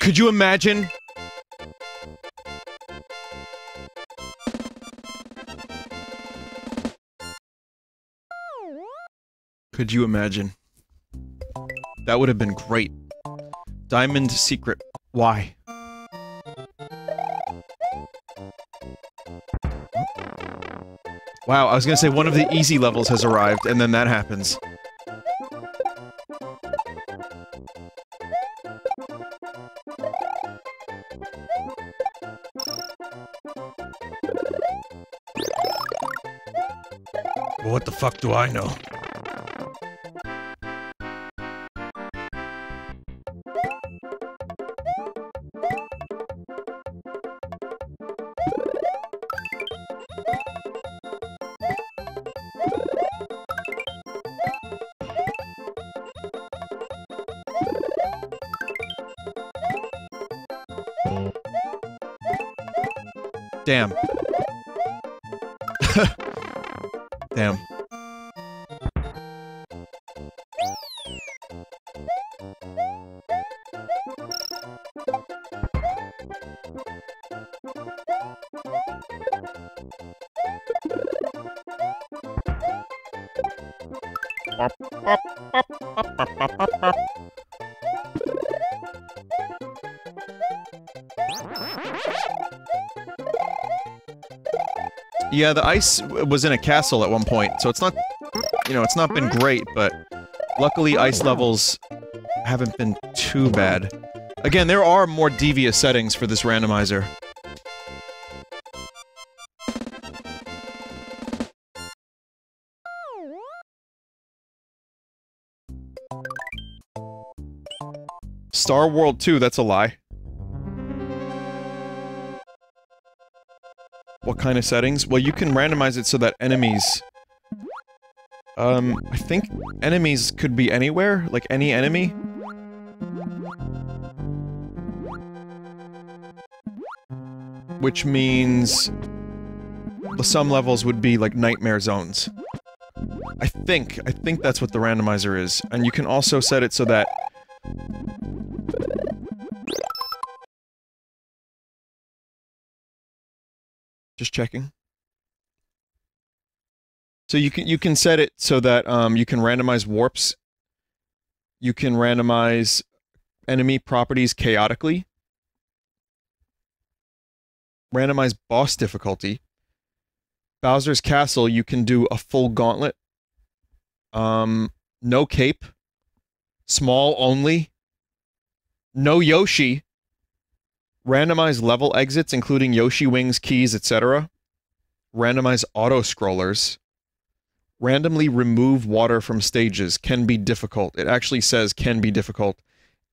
Could you imagine? Could you imagine? That would have been great. Diamond Secret. Why? Wow, I was gonna say one of the easy levels has arrived, and then that happens. Well, what the fuck do I know? Damn. Damn. Yeah, the ice was in a castle at one point, so it's not, you know, it's not been great, but luckily ice levels haven't been too bad. Again, there are more devious settings for this randomizer. Star World 2, that's a lie. What kind of settings? Well, you can randomize it so that enemies... I think enemies could be anywhere, like any enemy. Which means... some levels would be like nightmare zones. I think that's what the randomizer is. And you can also set it so that... Just checking. So you can set it so that you can randomize warps. You can randomize enemy properties chaotically. Randomize boss difficulty. Bowser's Castle, you can do a full gauntlet. No cape. Small only. No Yoshi. Randomize level exits, including Yoshi wings, keys, etc. Randomize auto-scrollers. Randomly remove water from stages. Can be difficult. It actually says can be difficult.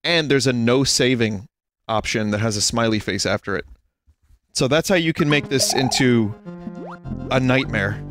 And there's a no saving option that has a smiley face after it. So that's how you can make this into a nightmare.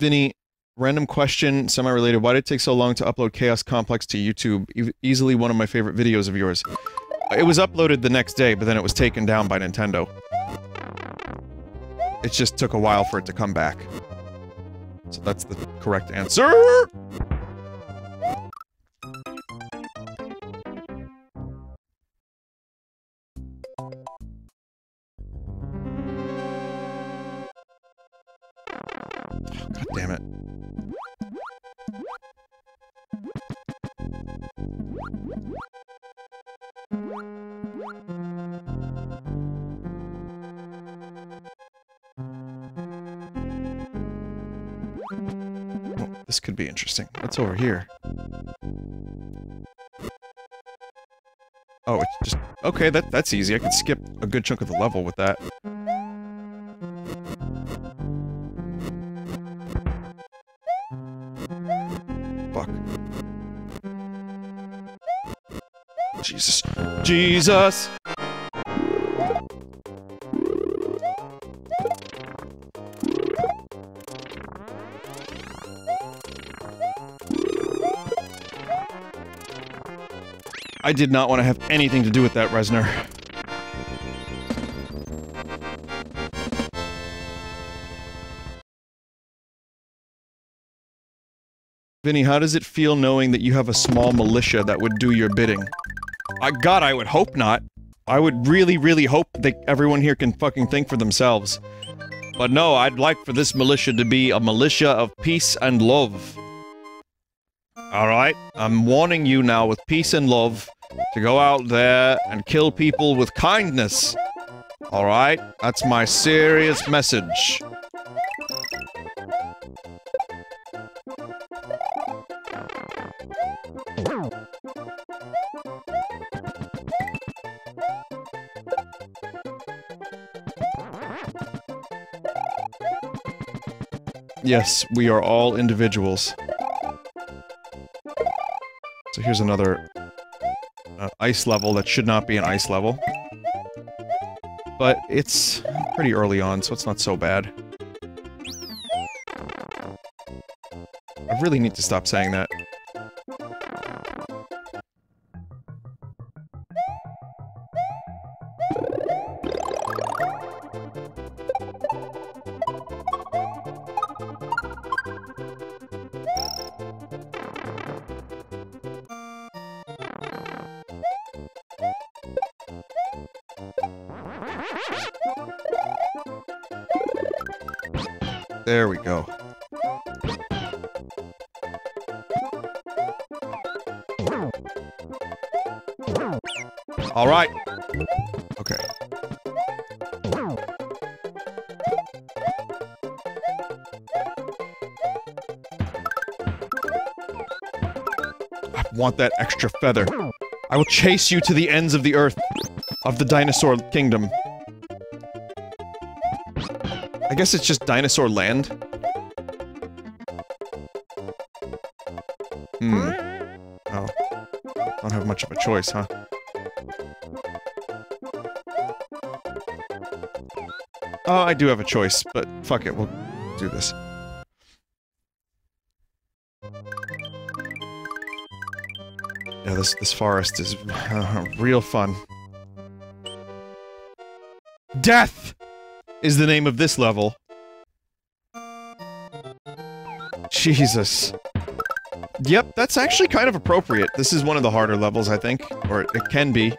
Vinny, random question, semi-related. Why did it take so long to upload Chaos Complex to YouTube? Easily one of my favorite videos of yours. It was uploaded the next day, but then it was taken down by Nintendo. It just took a while for it to come back. So that's the correct answer! God damn it. Oh, this could be interesting. What's over here? Oh, it's just... Okay, that's easy. I could skip a good chunk of the level with that. Jesus! I did not want to have anything to do with that, Reznor. Vinny, how does it feel knowing that you have a small militia that would do your bidding? God, I would hope not. I would really, really hope that everyone here can fucking think for themselves. But no, I'd like for this militia to be a militia of peace and love. Alright, I'm warning you now with peace and love to go out there and kill people with kindness. Alright, that's my serious message. Yes, we are all individuals. So here's another ice level that should not be an ice level. But it's pretty early on, so it's not so bad. I really need to stop saying that. There we go. All right. Okay. want that extra feather. I will chase you to the ends of the earth, of the dinosaur kingdom. I guess it's just dinosaur land. Hmm. Oh. I don't have much of a choice, huh? Oh, I do have a choice, but fuck it, we'll do this. Yeah, this forest is real fun. Death is the name of this level. Jesus. Yep, that's actually kind of appropriate. This is one of the harder levels, I think. Or it can be.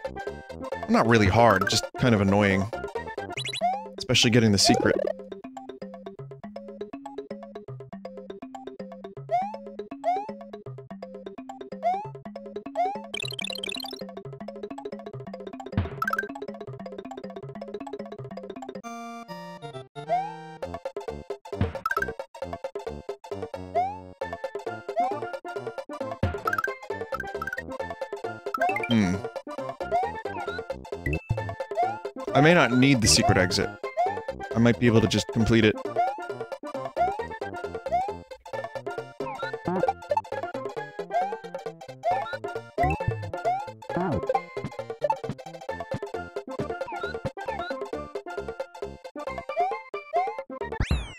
Not really hard, just kind of annoying. Especially getting the secret. I may not need the secret exit. I might be able to just complete it.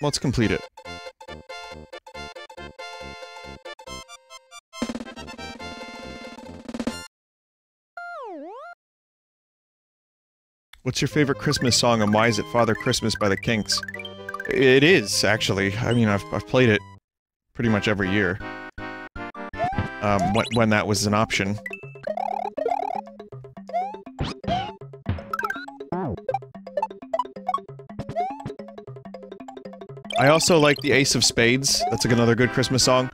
Let's complete it. What's your favorite Christmas song, and why is it Father Christmas by the Kinks? It is, actually. I mean, I've played it pretty much every year. When that was an option. I also like the Ace of Spades. That's another good Christmas song.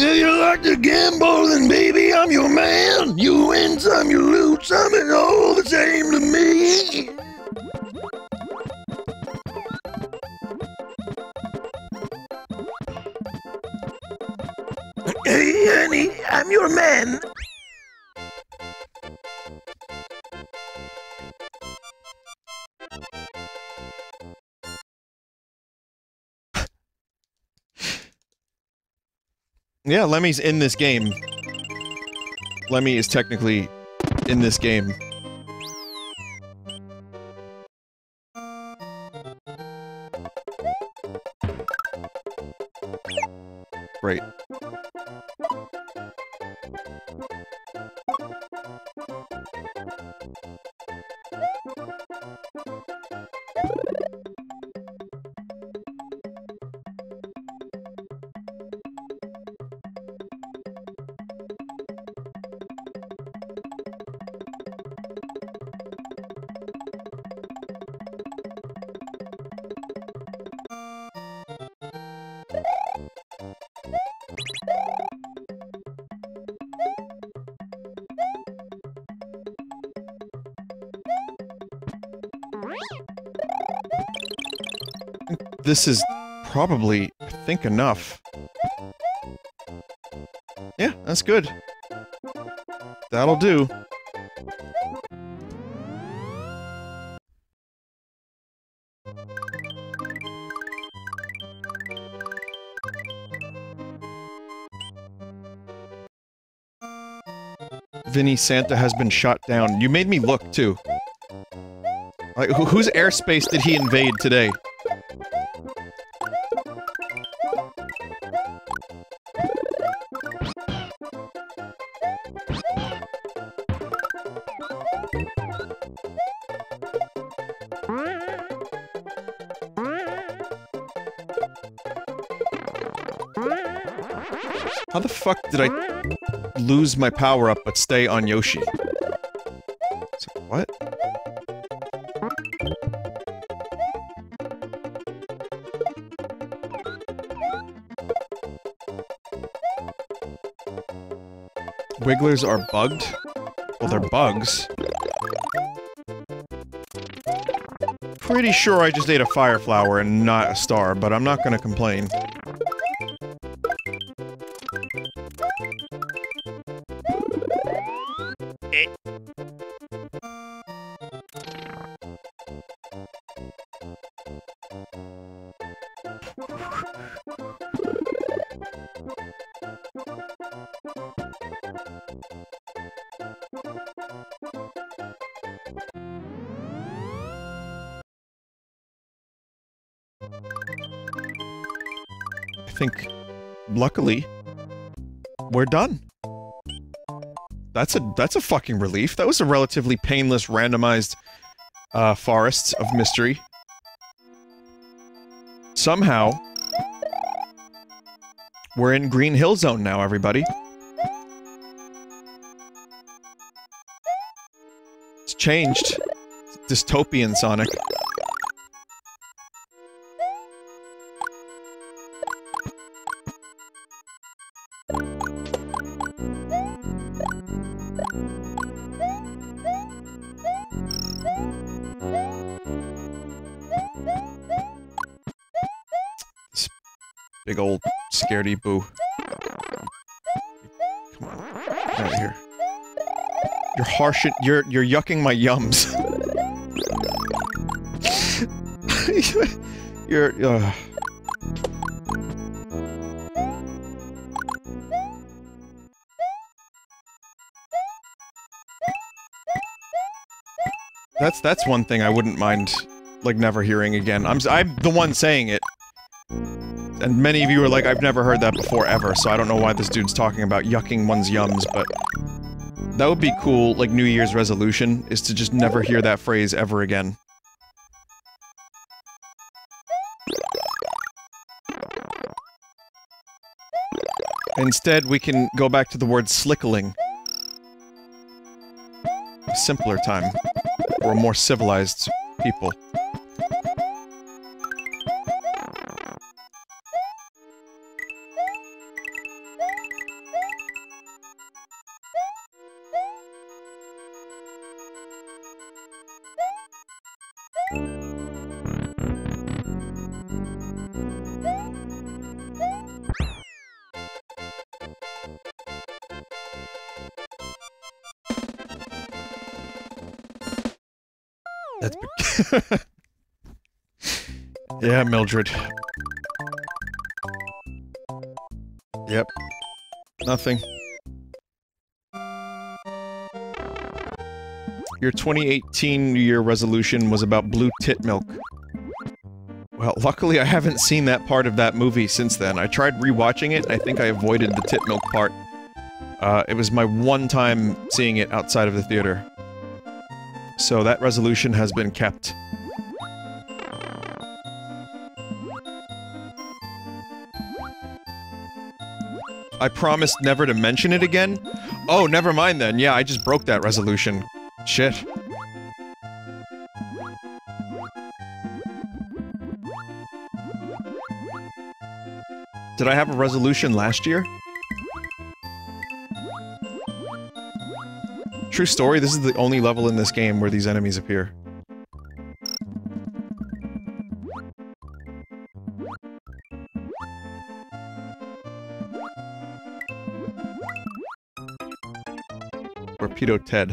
If you like to gamble, then baby, I'm your man. You win some, you lose some, it's all the same to me. Hey, honey, I'm your man. Yeah, Lemmy's in this game. Lemmy is technically in this game. Great. This is probably, I think, enough. Yeah, that's good. That'll do. Vinny, Santa has been shot down. You made me look, too. Like, whose airspace did he invade today? How the fuck did I lose my power-up but stay on Yoshi? So, what? Wigglers are bugged? Well, they're bugs. Pretty sure I just ate a fire flower and not a star, but I'm not gonna complain. I think, luckily, we're done. That's a fucking relief. That was a relatively painless, randomized forests of mystery. Somehow, we're in Green Hill Zone now, everybody. It's changed. It's dystopian, Sonic. Big old scaredy boo. Come on, get out of here. You're harsh. You're yucking my yums. You're. That's one thing I wouldn't mind, like, never hearing again. I'm the one saying it. And many of you are like, I've never heard that before, ever, so I don't know why this dude's talking about yucking one's yums, but... that would be cool, like, New Year's resolution, is to just never hear that phrase ever again. Instead, we can go back to the word slickling. A simpler time. Or a more civilized people. Yeah, Mildred. Yep. Nothing. Your 2018 New Year resolution was about blue tit milk. Well, luckily I haven't seen that part of that movie since then. I tried rewatching it, I think I avoided the tit milk part. It was my one time seeing it outside of the theater. So that resolution has been kept. I promised never to mention it again? Oh, never mind then. Yeah, I just broke that resolution. Shit. Did I have a resolution last year? True story, this is the only level in this game where these enemies appear. Rapido Ted.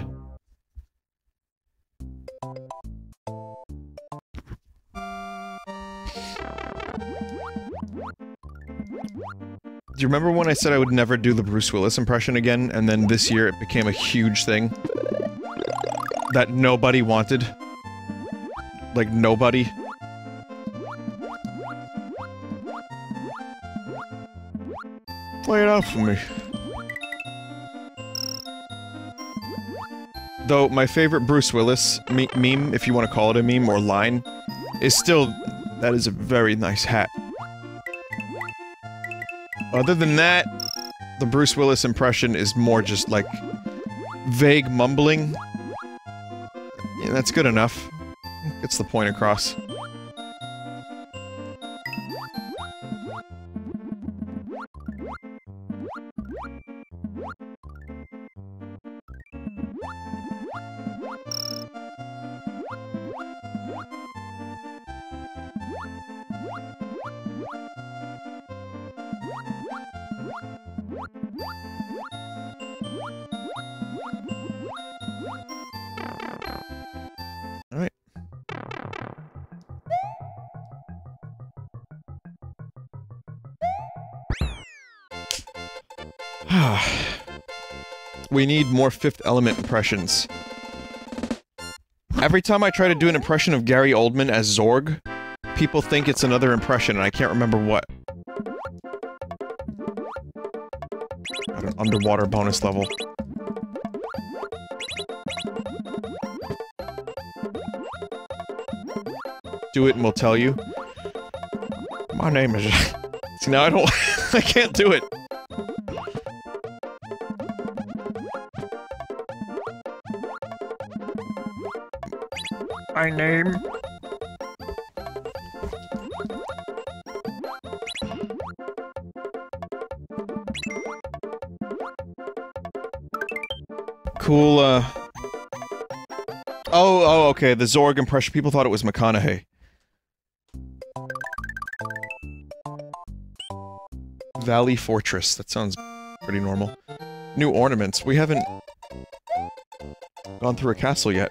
Do you remember when I said I would never do the Bruce Willis impression again, and then this year it became a huge thing? That nobody wanted? Like, nobody? Play it out for me. Though, my favorite Bruce Willis meme, if you want to call it a meme, or line, is still... that is a very nice hat. Other than that, the Bruce Willis impression is more just, like, vague mumbling. Yeah, that's good enough. Gets the point across. We need more Fifth Element impressions. Every time I try to do an impression of Gary Oldman as Zorg, people think it's another impression, and I can't remember what. An underwater bonus level. Do it and we'll tell you. My name is... See, now I don't... I can't do it. My name... Cool, Oh, okay, the Zorg impression. People thought it was McConaughey. Valley Fortress. That sounds pretty normal. New ornaments. We haven't... gone through a castle yet.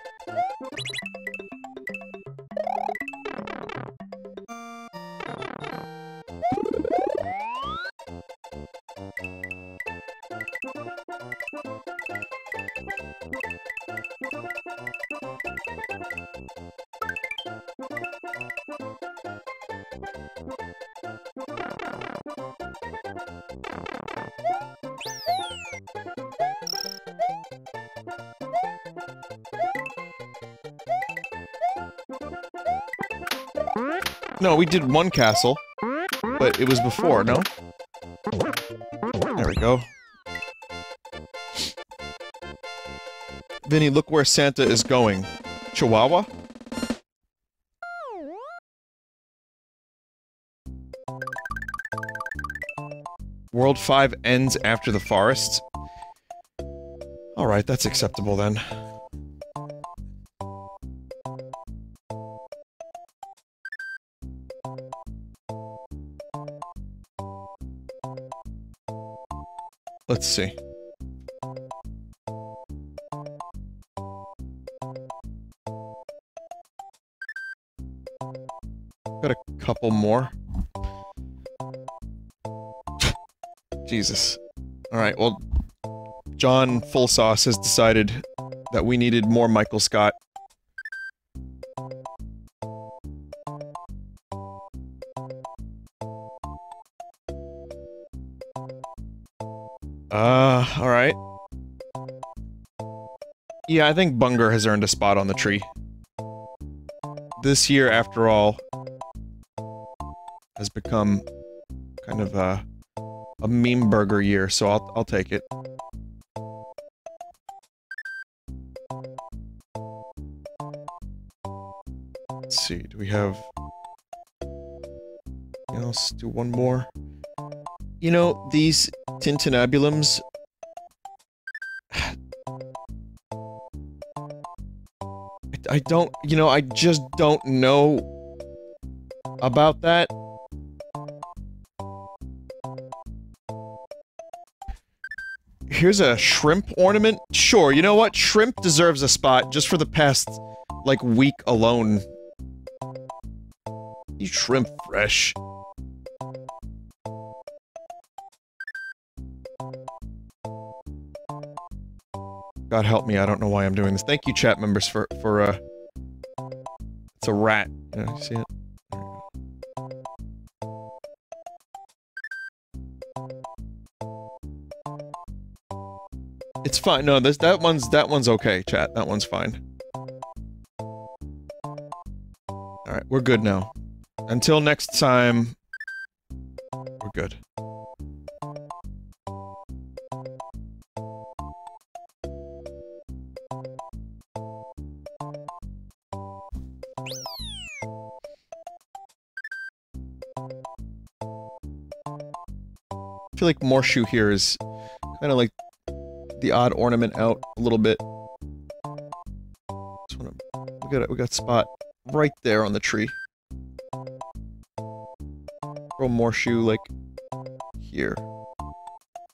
No, we did one castle, but it was before, no? There we go. Vinny, look where Santa is going. Chihuahua? World 5 ends after the forest. Alright, that's acceptable then. Let's see. Got a couple more. Jesus. Alright, well... John Fullsauce has decided that we needed more Michael Scott. Alright. Yeah, I think Bunger has earned a spot on the tree. This year, after all, has become kind of a meme burger year, so I'll take it. Let's see, do we have... Let's do one more. You know, these Tintinabulums... I don't... You know, I just don't know... about that. Here's a shrimp ornament? Sure, you know what? Shrimp deserves a spot, just for the past, like, week alone. Eat shrimp fresh. God help me, I don't know why I'm doing this. Thank you, chat members, for It's a rat. You know, you see it? It's fine. No, that one's okay, chat. That one's fine. Alright, we're good now. Until next time... We're good. I feel like Morshu here is kind of like the odd ornament out a little bit. Just wanna, we got spot right there on the tree. Throw Morshu like here.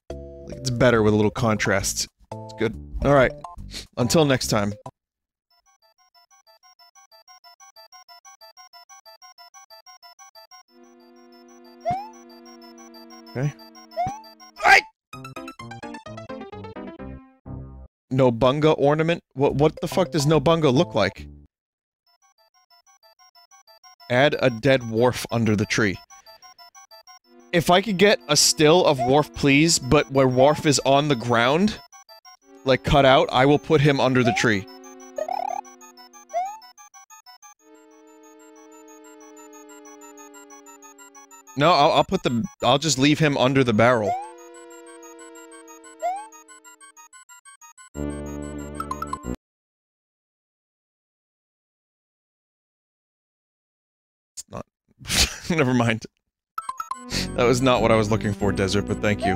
Like it's better with a little contrast. It's good. All right. Until next time. Okay. Nobunga ornament? What the fuck does Nobunga look like? Add a dead Worf under the tree. If I could get a still of Worf, please, but where Worf is on the ground, like cut out, I will put him under the tree. No, I'll put the- I'll just leave him under the barrel. It's not- Never mind. That was not what I was looking for, Desert, but thank you.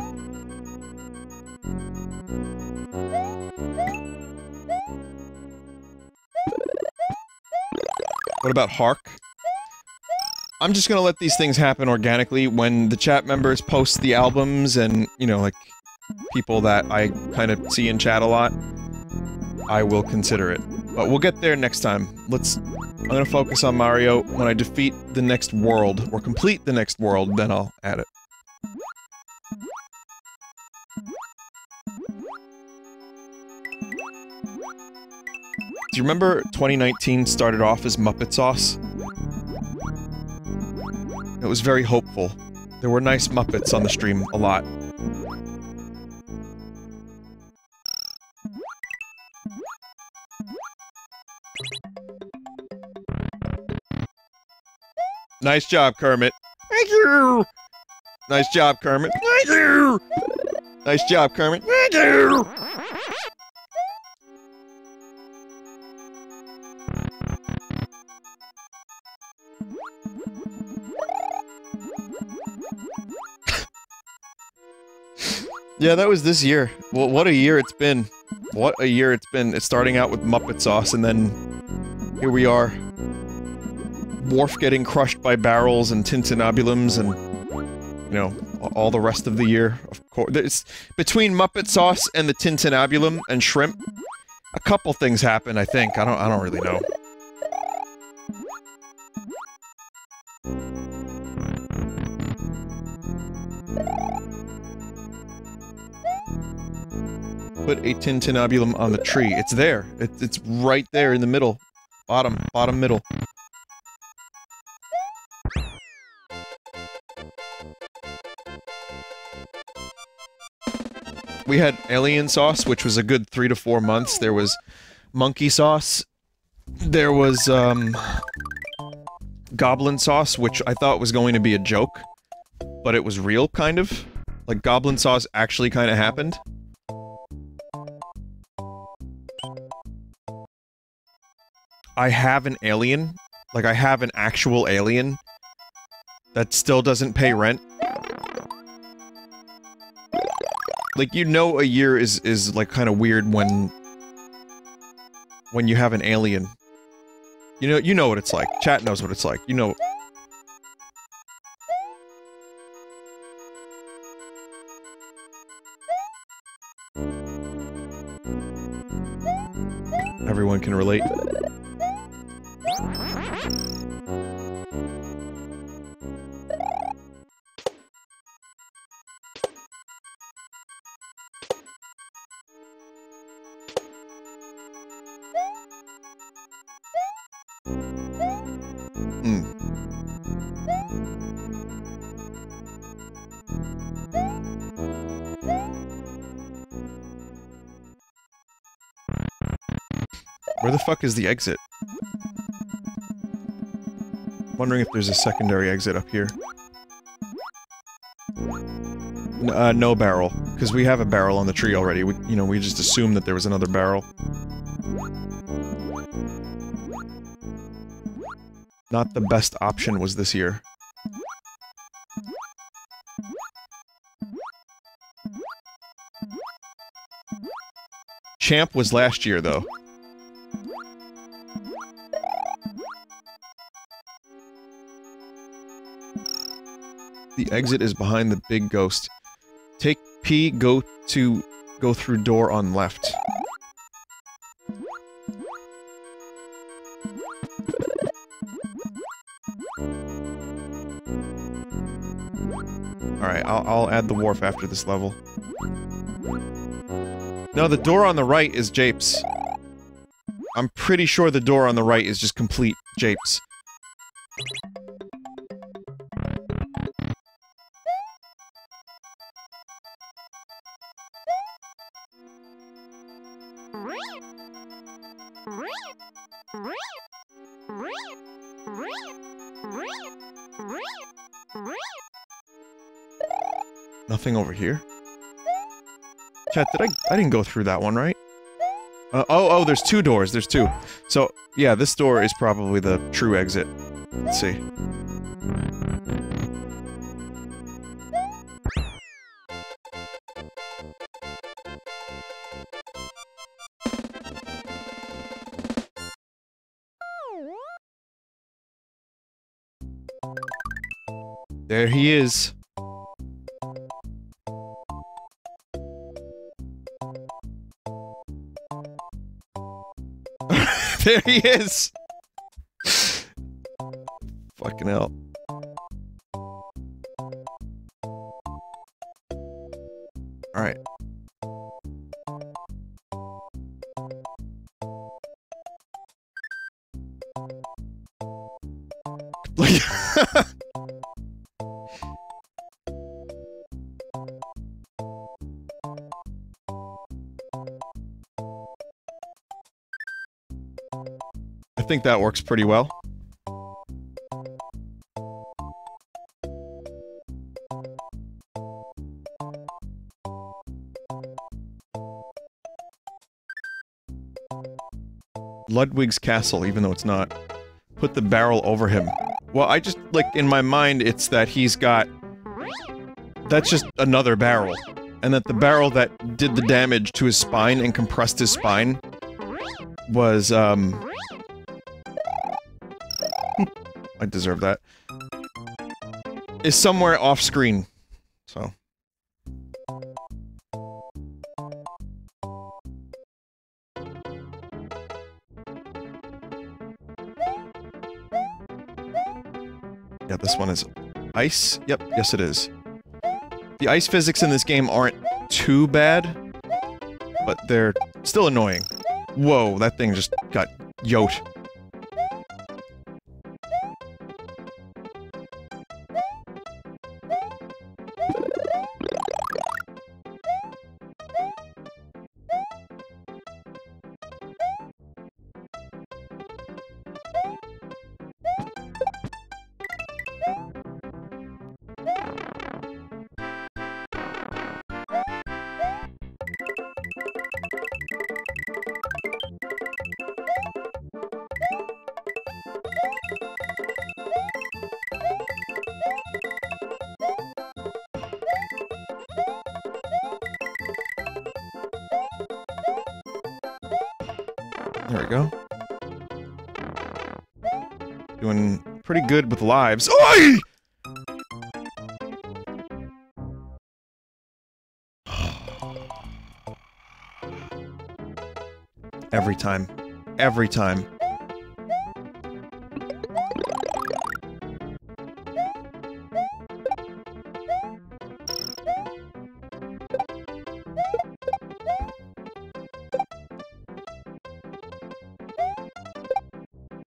What about Hark? I'm just gonna let these things happen organically when the chat members post the albums and, you know, like, people that I kind of see in chat a lot. I will consider it. But we'll get there next time. I'm gonna focus on Mario. When I defeat the next world, or complete the next world, then I'll add it. Do you remember 2019 started off as Muppet Sauce? It was very hopeful. There were nice Muppets on the stream, a lot. Nice job, Kermit. Thank you! Nice job, Kermit. Thank you! Nice job, Kermit. Thank you! Yeah, that was this year. Well, what a year it's been. What a year it's been. It's starting out with Muppet Sauce, and then here we are. Worf getting crushed by barrels and tintinnabulums and, you know, all the rest of the year. Of course, it's between Muppet Sauce and the tintinnabulum and shrimp, a couple things happen, I think. I don't really know. Put a tintinnabulum on the tree. It's there. It's right there in the middle. Bottom middle. We had alien sauce, which was a good 3 to 4 months. There was monkey sauce. There was, goblin sauce, which I thought was going to be a joke. But it was real, kind of. Like, goblin sauce actually kind of happened. I have an alien. Like, I have an actual alien that still doesn't pay rent. Like, you know, a year is like, kind of weird when you have an alien. You know what it's like. Chat knows what it's like. You know... Everyone can relate. Where the fuck is the exit? Wondering if there's a secondary exit up here. No barrel, because we have a barrel on the tree already. We just assumed that there was another barrel. Not the best option was this year. Champ was last year, though. The exit is behind the big ghost. Take P, go through door on left. Alright, I'll add the Worf after this level. No, the door on the right is Japes. I'm pretty sure the door on the right is just complete Japes. Nothing over here. Chat, did I didn't go through that one, right? Oh, there's two doors. There's two. So, yeah, this door is probably the true exit. Let's see. There he is. There he is! Fucking hell. Alright. I think that works pretty well. Ludwig's castle, even though it's not. Put the barrel over him. Well, I just, like, in my mind, it's that he's got... That's just another barrel. And that the barrel that did the damage to his spine and compressed his spine was, I deserve that. Is somewhere off screen, so. Yeah, this one is ice. Yep, yes it is. The ice physics in this game aren't too bad, but they're still annoying. Whoa, that thing just got yote. Good with lives. Oi! Every time. Every time.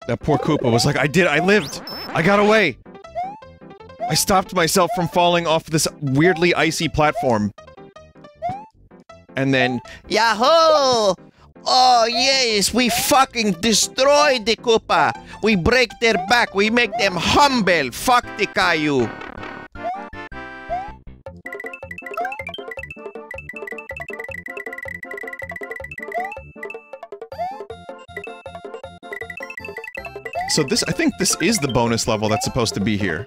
That poor Koopa was like, I lived! I got away! I stopped myself from falling off this weirdly icy platform. And then... Yahoo! Oh yes, we fucking destroy the Koopa! We break their back, we make them humble! Fuck the Caillou! So this, I think this is the bonus level that's supposed to be here.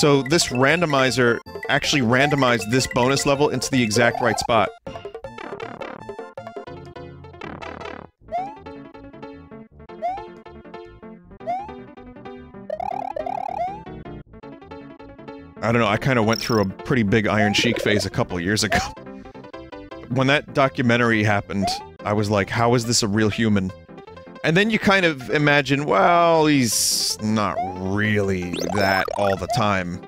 So this randomizer actually randomized this bonus level into the exact right spot. I don't know, I kind of went through a pretty big Iron Sheik phase a couple years ago. When that documentary happened, I was like, how is this a real human? And then you kind of imagine, well, he's not really that all the time.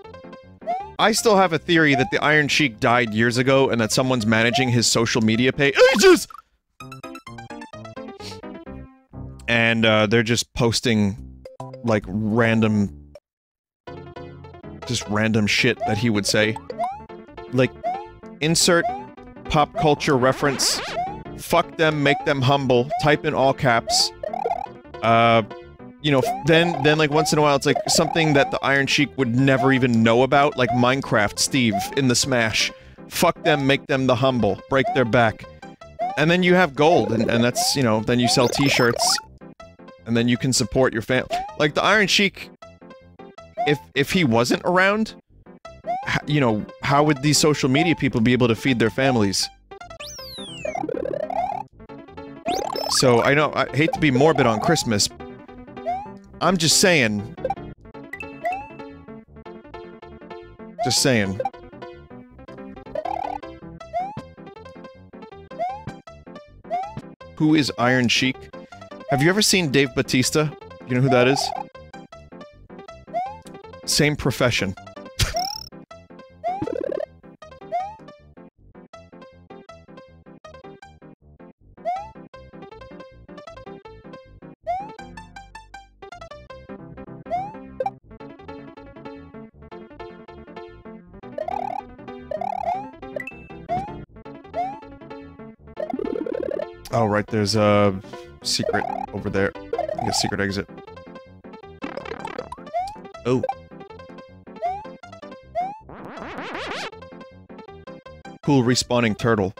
I still have a theory that the Iron Sheik died years ago and that someone's managing his social media page. And they're just posting like random, just random shit that he would say. Like, insert pop culture reference, fuck them, make them humble, type in all caps. You know, then like once in a while it's like something that the Iron Sheik would never even know about, like Minecraft Steve in the Smash. Fuck them, make them the humble, break their back. And then you have gold, and that's, you know, then you sell t-shirts, and then you can support your family. Like, the Iron Sheik, if he wasn't around, you know, how would these social media people be able to feed their families? So, I know, I hate to be morbid on Christmas, I'm just saying. Just saying. Who is Iron Sheik? Have you ever seen Dave Bautista? You know who that is? Same profession. Oh, right, there's a secret over there. I think a secret exit. Oh. Cool respawning turtle.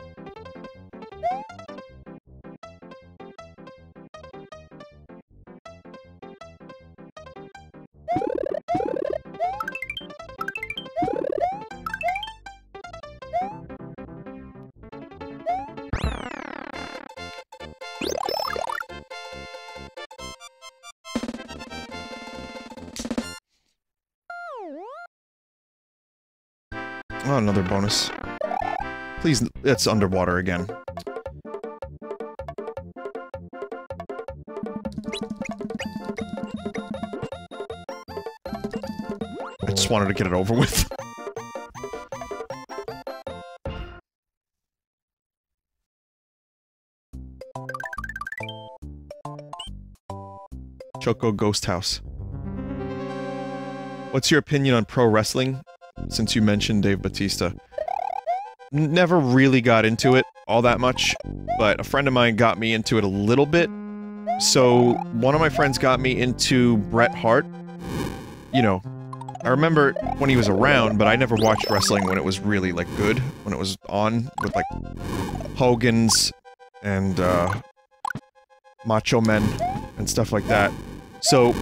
Another bonus. Please, it's underwater again. I just wanted to get it over with. Choco Ghost House. What's your opinion on pro wrestling? Since you mentioned Dave Bautista. Never really got into it all that much, but a friend of mine got me into it a little bit. So, one of my friends got me into Bret Hart. You know, I remember when he was around, but I never watched wrestling when it was really, like, good. When it was on with, like, Hogan's and, Macho Men and stuff like that. So,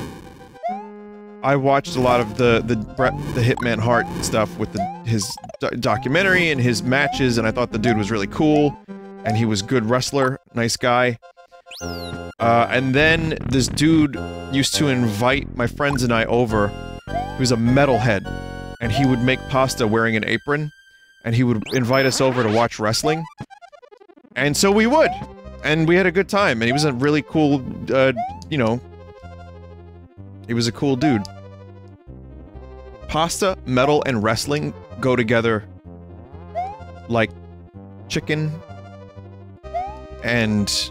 I watched a lot of the Bret the Hitman Hart stuff with his documentary and his matches, and I thought the dude was really cool, and he was a good wrestler, nice guy. And then this dude used to invite my friends and I over. He was a metalhead, and he would make pasta wearing an apron, and he would invite us over to watch wrestling. And so we would, and we had a good time, and he was a really cool, you know, he was a cool dude. Pasta, metal, and wrestling go together like chicken and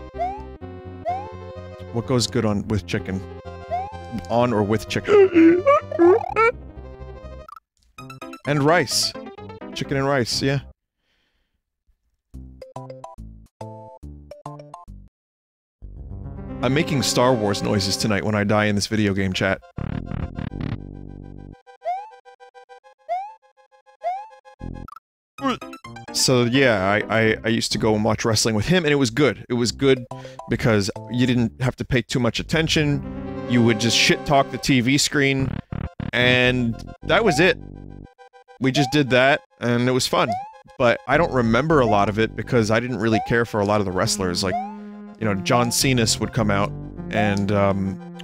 what goes good on with chicken? On or with chicken. And rice. Chicken and rice, yeah. I'm making Star Wars noises tonight when I die in this video game chat. So yeah, I used to go and watch wrestling with him, and it was good. It was good because you didn't have to pay too much attention. You would just shit-talk the TV screen, and that was it. We just did that, and it was fun. But I don't remember a lot of it because I didn't really care for a lot of the wrestlers. Like, you know, John Cena's would come out, and,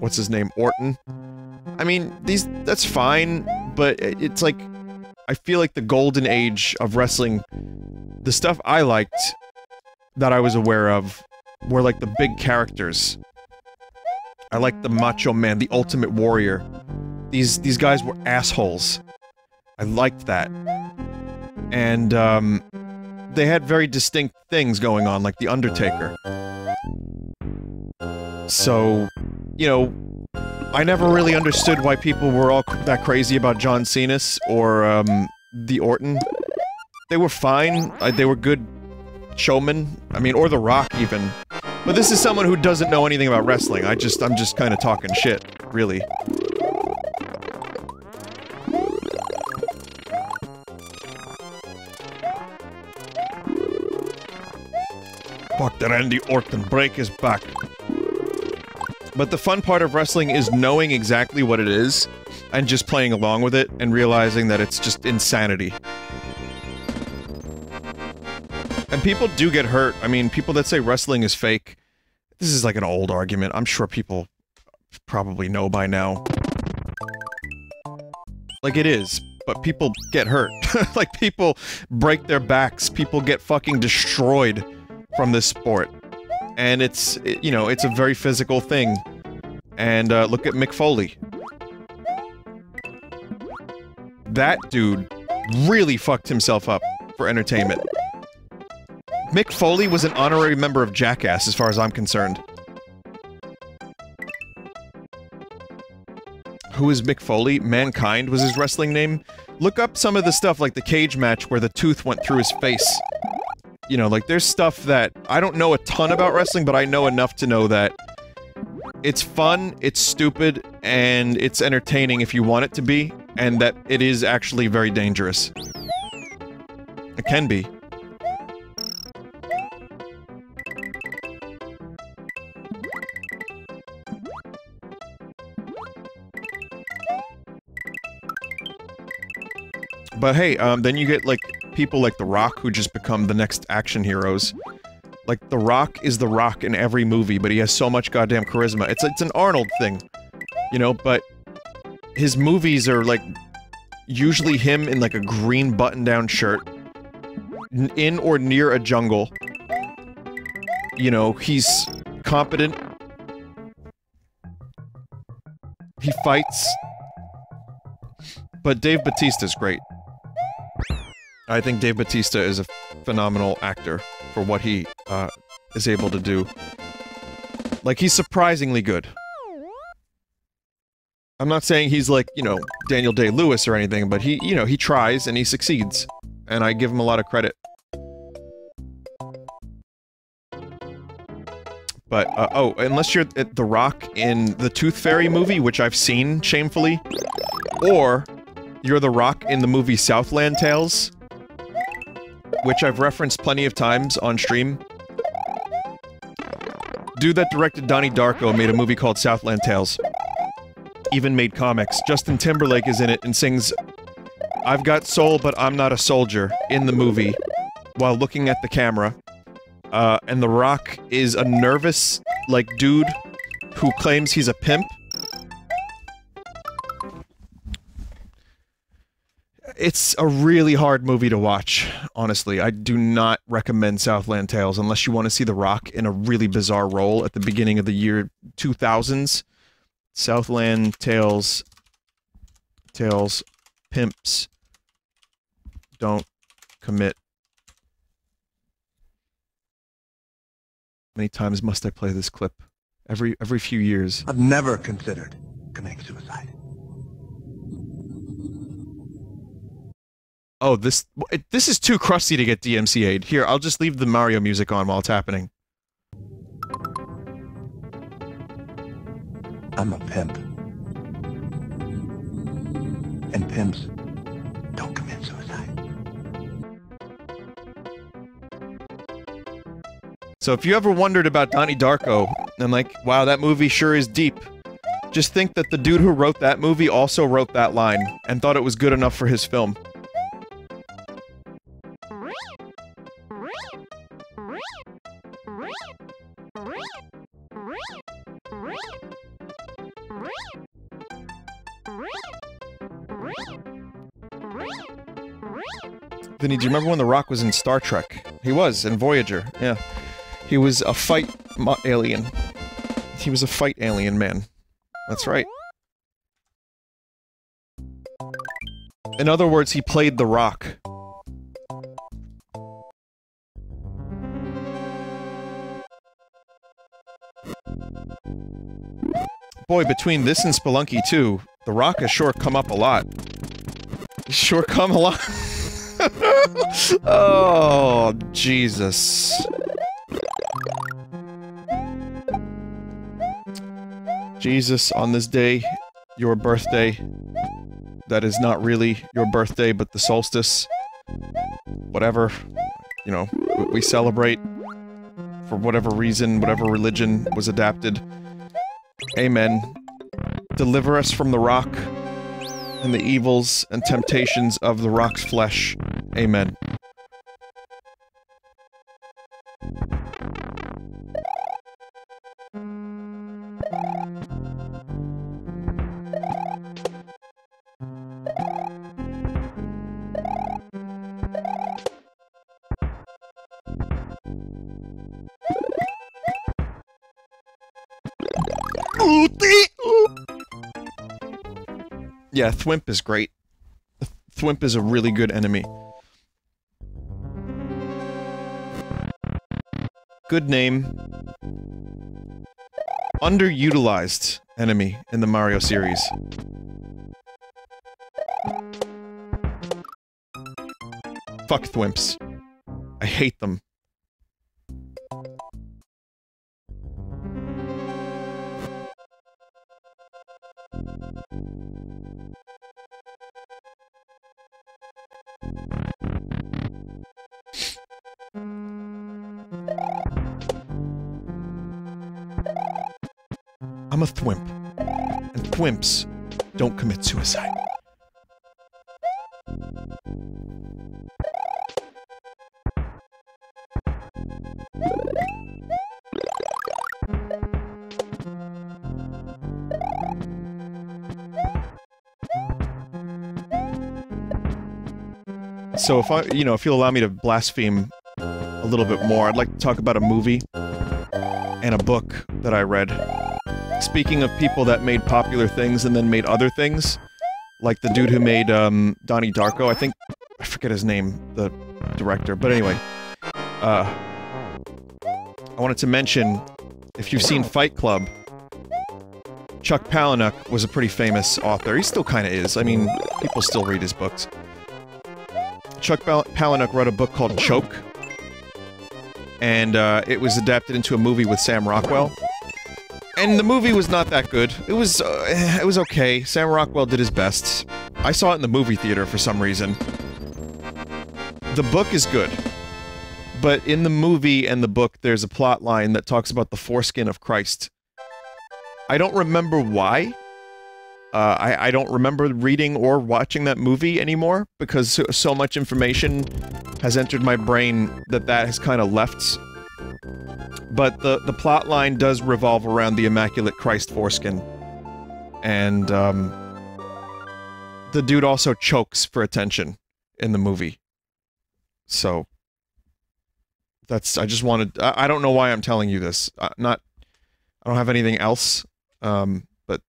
what's his name, Orton? I mean, these, that's fine, but it's like, I feel like the golden age of wrestling, the stuff I liked, that I was aware of, were like the big characters. I liked the Macho Man, the Ultimate Warrior. These guys were assholes. I liked that. And, they had very distinct things going on, like The Undertaker. So, you know, I never really understood why people were all that crazy about John Cena's or, the Orton. They were fine, they were good showmen, I mean, or The Rock, even. But this is someone who doesn't know anything about wrestling, I'm just kinda talking shit, really. Fuck, did Randy Orton break his back? But the fun part of wrestling is knowing exactly what it is, and just playing along with it, and realizing that it's just insanity. And people do get hurt. I mean, people that say wrestling is fake, this is like an old argument. I'm sure people probably know by now. Like, it is, but people get hurt. Like, people break their backs, people get fucking destroyed from this sport. And it's, you know, it's a very physical thing. And, look at Mick Foley. That dude really fucked himself up for entertainment. Mick Foley was an honorary member of Jackass, as far as I'm concerned. Who is Mick Foley? Mankind was his wrestling name. Look up some of the stuff, like the cage match where the tooth went through his face. You know, like, there's stuff that... I don't know a ton about wrestling, but I know enough to know that... it's fun, it's stupid, and it's entertaining if you want it to be, and that it is actually very dangerous. It can be. But hey, then you get, like... people like The Rock, who just become the next action heroes. Like, The Rock is The Rock in every movie, but he has so much goddamn charisma. It's an Arnold thing, you know, but... his movies are, like, usually him in, like, a green button-down shirt. In or near a jungle. You know, he's competent. He fights. But Dave Bautista's great. I think Dave Bautista is a phenomenal actor for what he, is able to do. Like, he's surprisingly good. I'm not saying he's like, you know, Daniel Day-Lewis or anything, but he, you know, he tries and he succeeds. And I give him a lot of credit. But, oh, unless you're at The Rock in the Tooth Fairy movie, which I've seen, shamefully, or you're The Rock in the movie Southland Tales, which I've referenced plenty of times on stream. Dude that directed Donnie Darko made a movie called Southland Tales. Even made comics. Justin Timberlake is in it and sings, "I've got soul, but I'm not a soldier," in the movie, while looking at the camera. And The Rock is a nervous, like, dude who claims he's a pimp. It's a really hard movie to watch, honestly. I do not recommend Southland Tales unless you want to see The Rock in a really bizarre role at the beginning of the year 2000s. Southland Tales... Tales... Pimps... don't... commit. Many times must I play this clip? Every few years. I've never considered committing suicide. Oh, this is too crusty to get DMCA'd. Here, I'll just leave the Mario music on while it's happening. I'm a pimp. And pimps don't commit suicide. So if you ever wondered about Donnie Darko, and like, wow, that movie sure is deep, just think that the dude who wrote that movie also wrote that line, and thought it was good enough for his film. Vinny, do you remember when The Rock was in Star Trek? He was, in Voyager, yeah. He was a fight alien. He was a fight alien man. That's right. In other words, he played The Rock. Boy, between this and Spelunky 2, The Rock has sure come up a lot. Sure come a lot. Oh, Jesus. Jesus, on this day, your birthday, that is not really your birthday, but the solstice, whatever, you know, we celebrate for whatever reason, whatever religion was adapted. Amen. Deliver us from the rock and the evils and temptations of the rock's flesh. Amen. Yeah, Thwimp is great. Thwimp is a really good enemy. Good name. Underutilized enemy in the Mario series. Fuck Thwimps. I hate them. I'm a thwimp, and thwimps don't commit suicide. So if I, you know, if you'll allow me to blaspheme a little bit more, I'd like to talk about a movie and a book that I read. Speaking of people that made popular things and then made other things, like the dude who made Donnie Darko, I think, I forget his name, the director, but anyway, I wanted to mention, if you've seen Fight Club, Chuck Palahniuk was a pretty famous author. He still kind of is. I mean, people still read his books. Chuck Palahniuk wrote a book called Choke, and it was adapted into a movie with Sam Rockwell. And the movie was not that good. It was okay. Sam Rockwell did his best. I saw it in the movie theater for some reason. The book is good, but in the movie and the book, there's a plot line that talks about the foreskin of Christ. I don't remember why. I don't remember reading or watching that movie anymore, because so much information has entered my brain that has kind of left. But the plot line does revolve around the Immaculate Christ foreskin. And, the dude also chokes for attention in the movie. So... that's... I just wanted... I don't know why I'm telling you this. I don't have anything else. But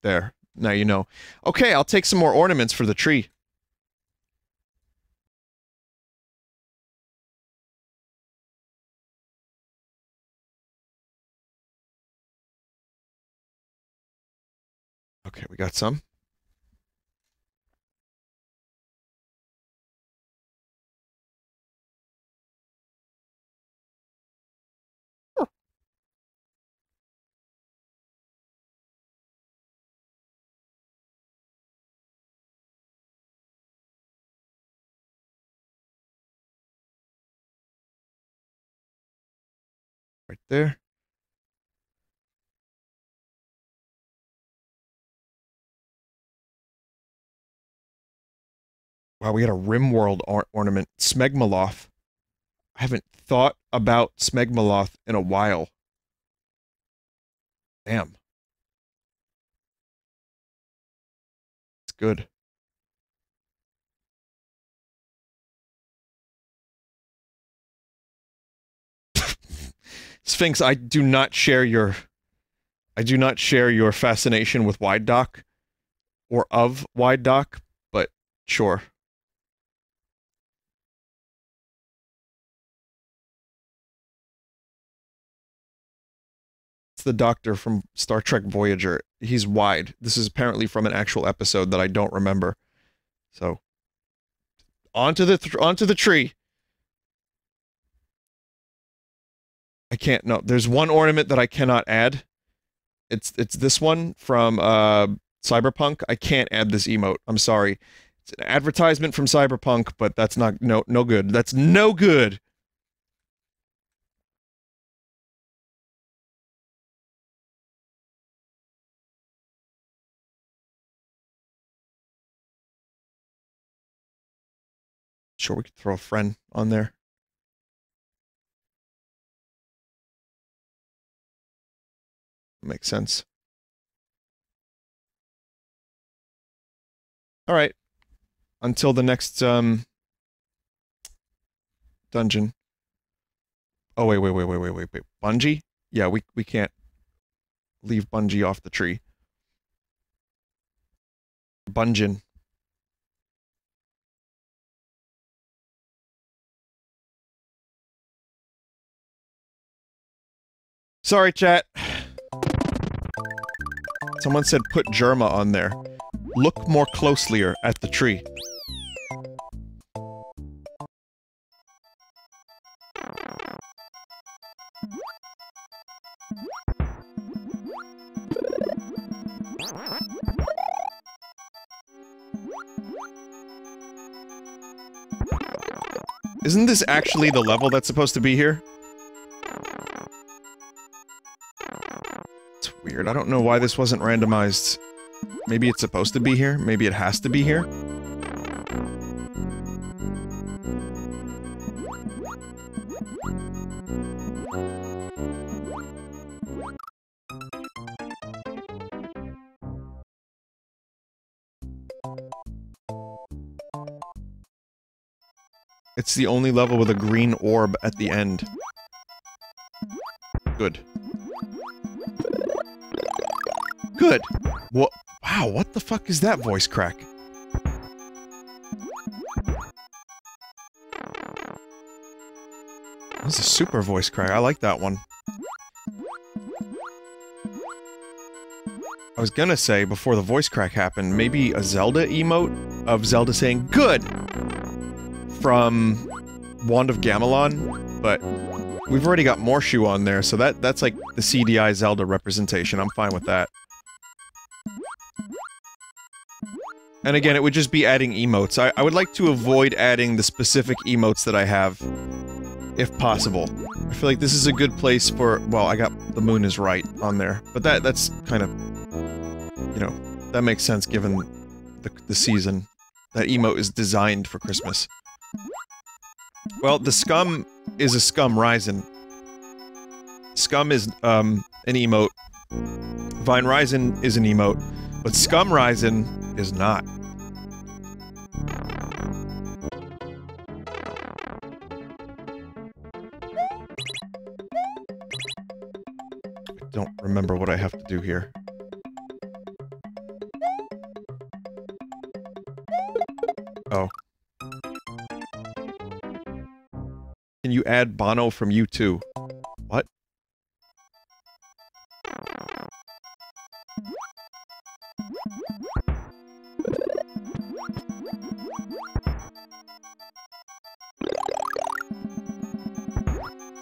there. Now you know. Okay, I'll take some more ornaments for the tree. Okay, we got some. Right there. Wow, we had a Rimworld ornament. Smegmaloth. I haven't thought about Smegmaloth in a while. Damn. It's good. Sphinx, I do not share your fascination with Wide Dock. Or of Wide Dock, but sure. the doctor from Star Trek Voyager. He's wide. This is apparently from an actual episode that I don't remember. So, onto the tree. I can't, no, there's one ornament that I cannot add. It's this one from Cyberpunk. I can't add this emote. I'm sorry. It's an advertisement from Cyberpunk, but that's not, no good. That's no good. Sure, we could throw a friend on there. Makes sense. All right. Until the next dungeon. Oh wait. Bungie? Yeah, we can't leave Bungie off the tree. Bungeon. Sorry, chat. Someone said put Germa on there. Look more closely at the tree. Isn't this actually the level that's supposed to be here? It's weird. I don't know why this wasn't randomized. Maybe it's supposed to be here. Maybe it has to be here. It's the only level with a green orb at the end. Good. Good. What? Wow, what the fuck is that voice crack? That's a super voice crack. I like that one. I was gonna say, before the voice crack happened, maybe a Zelda emote of Zelda saying, "Good!" from Wand of Gamelon, but we've already got Morshu on there, so that's like the CDI Zelda representation. I'm fine with that. And again, it would just be adding emotes. I would like to avoid adding the specific emotes that I have, if possible. I feel like this is a good place for... Well, I got the moon is right on there. But that's kind of... You know, that makes sense given the season. That emote is designed for Christmas. Well, the scum is a scum Ryzen. Scum is, an emote. Vine Ryzen is an emote. But Scum Ryzen is not. I don't remember what I have to do here. Oh. Can you add Bono from U2? What?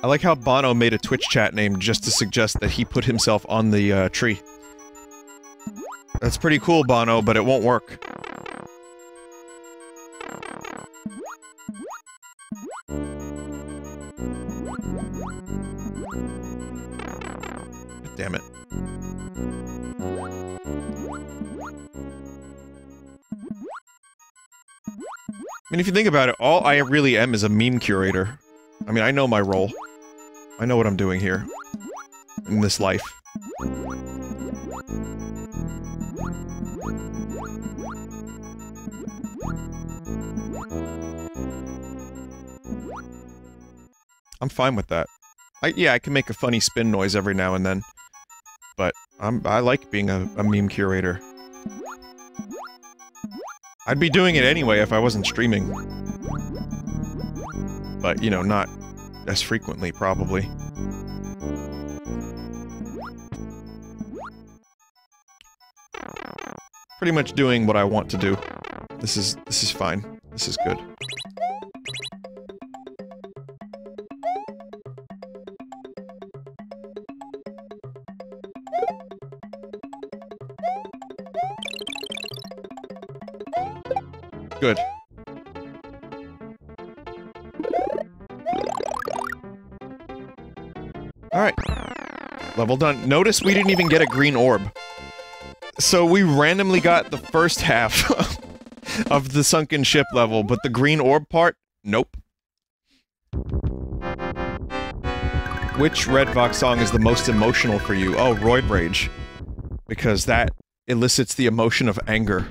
I like how Bono made a Twitch chat name just to suggest that he put himself on the, tree. That's pretty cool, Bono, but it won't work. Damn it. I mean, if you think about it, all I really am is a meme curator. I mean, I know my role. I know what I'm doing here. In this life. I'm fine with that. Yeah, I can make a funny spin noise every now and then. But I like being a meme curator. I'd be doing it anyway if I wasn't streaming. But, you know, not as frequently, probably. pretty much doing what I want to do. This is fine. This is good. Good. Alright. Level done. Notice we didn't even get a green orb. So we randomly got the first half of the sunken ship level, but the green orb part? Nope. Which Redvox song is the most emotional for you? Oh, Roid Rage. Because that elicits the emotion of anger.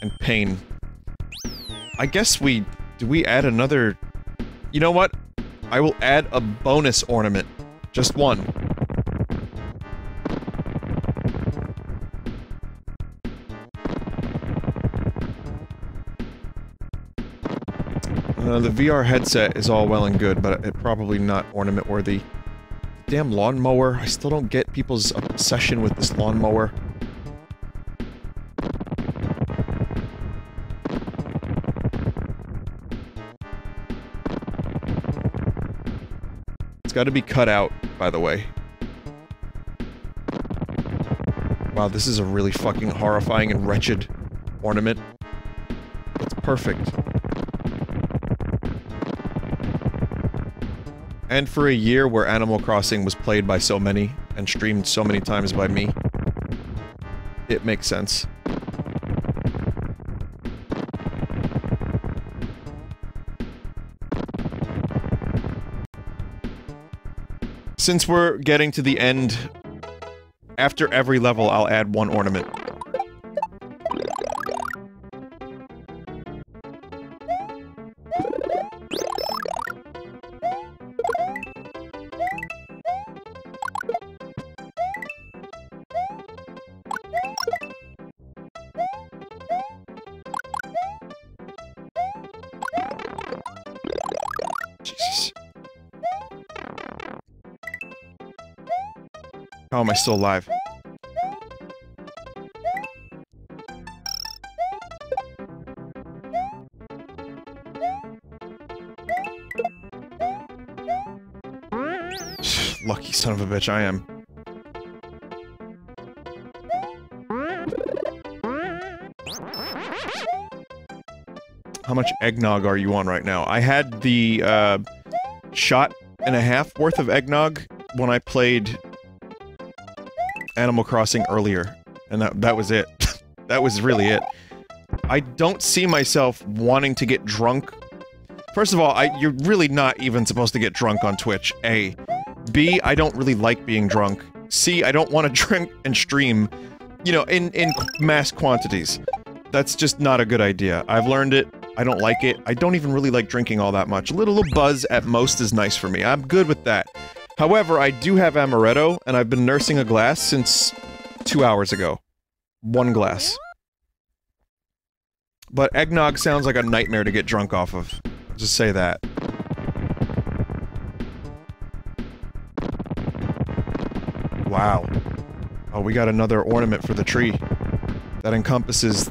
And pain. I guess we... do we add another... You know what? I will add a bonus ornament. Just one. The VR headset is all well and good, but it's probably not ornament-worthy. Damn lawnmower. I still don't get people's obsession with this lawnmower. It's got to be cut out, by the way. Wow, this is a really fucking horrifying and wretched ornament. It's perfect. And for a year where Animal Crossing was played by so many, and streamed so many times by me, it makes sense. Since we're getting to the end, after every level, I'll add one ornament. How am I still alive? Lucky son of a bitch I am. How much eggnog are you on right now? I had the, shot and a half worth of eggnog when I played Animal Crossing earlier, and that was it. That was really it. I don't see myself wanting to get drunk. First of all, you're really not even supposed to get drunk on Twitch, A. B, I don't really like being drunk. C, I don't want to drink and stream, you know, in mass quantities. That's just not a good idea. I've learned it. I don't like it. I don't even really like drinking all that much. A little buzz at most is nice for me. I'm good with that. However, I do have amaretto, and I've been nursing a glass since 2 hours ago. One glass. But eggnog sounds like a nightmare to get drunk off of. I'll just say that. Wow. Oh, we got another ornament for the tree. That encompasses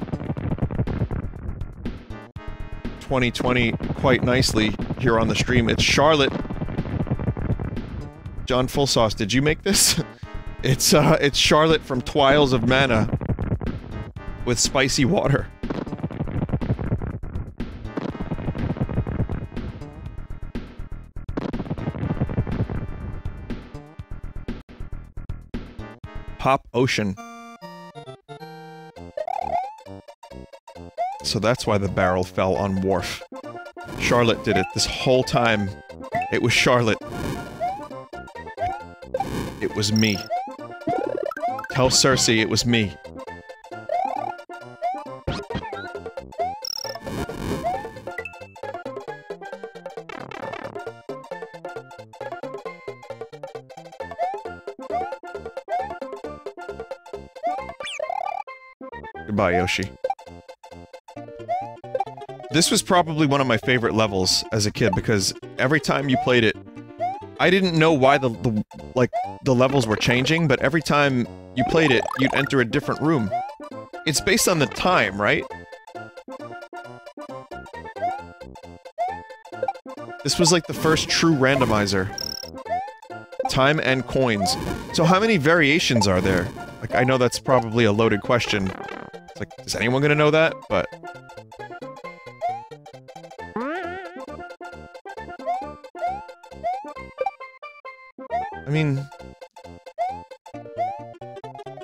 2020 quite nicely here on the stream. It's Charlotte. John Full Sauce, did you make this? It's Charlotte from Trials of Mana with spicy water. Pop Ocean. So that's why the barrel fell on Wharf. Charlotte did it. This whole time, it was Charlotte. It was me. Tell Cersei it was me. Goodbye, Yoshi. This was probably one of my favorite levels as a kid, because every time you played it, I didn't know why the levels were changing, but every time you played it, you'd enter a different room. It's based on the time, right? This was like the first true randomizer. Time and coins. So how many variations are there? Like, I know that's probably a loaded question. It's like, is anyone gonna know that? But... I mean...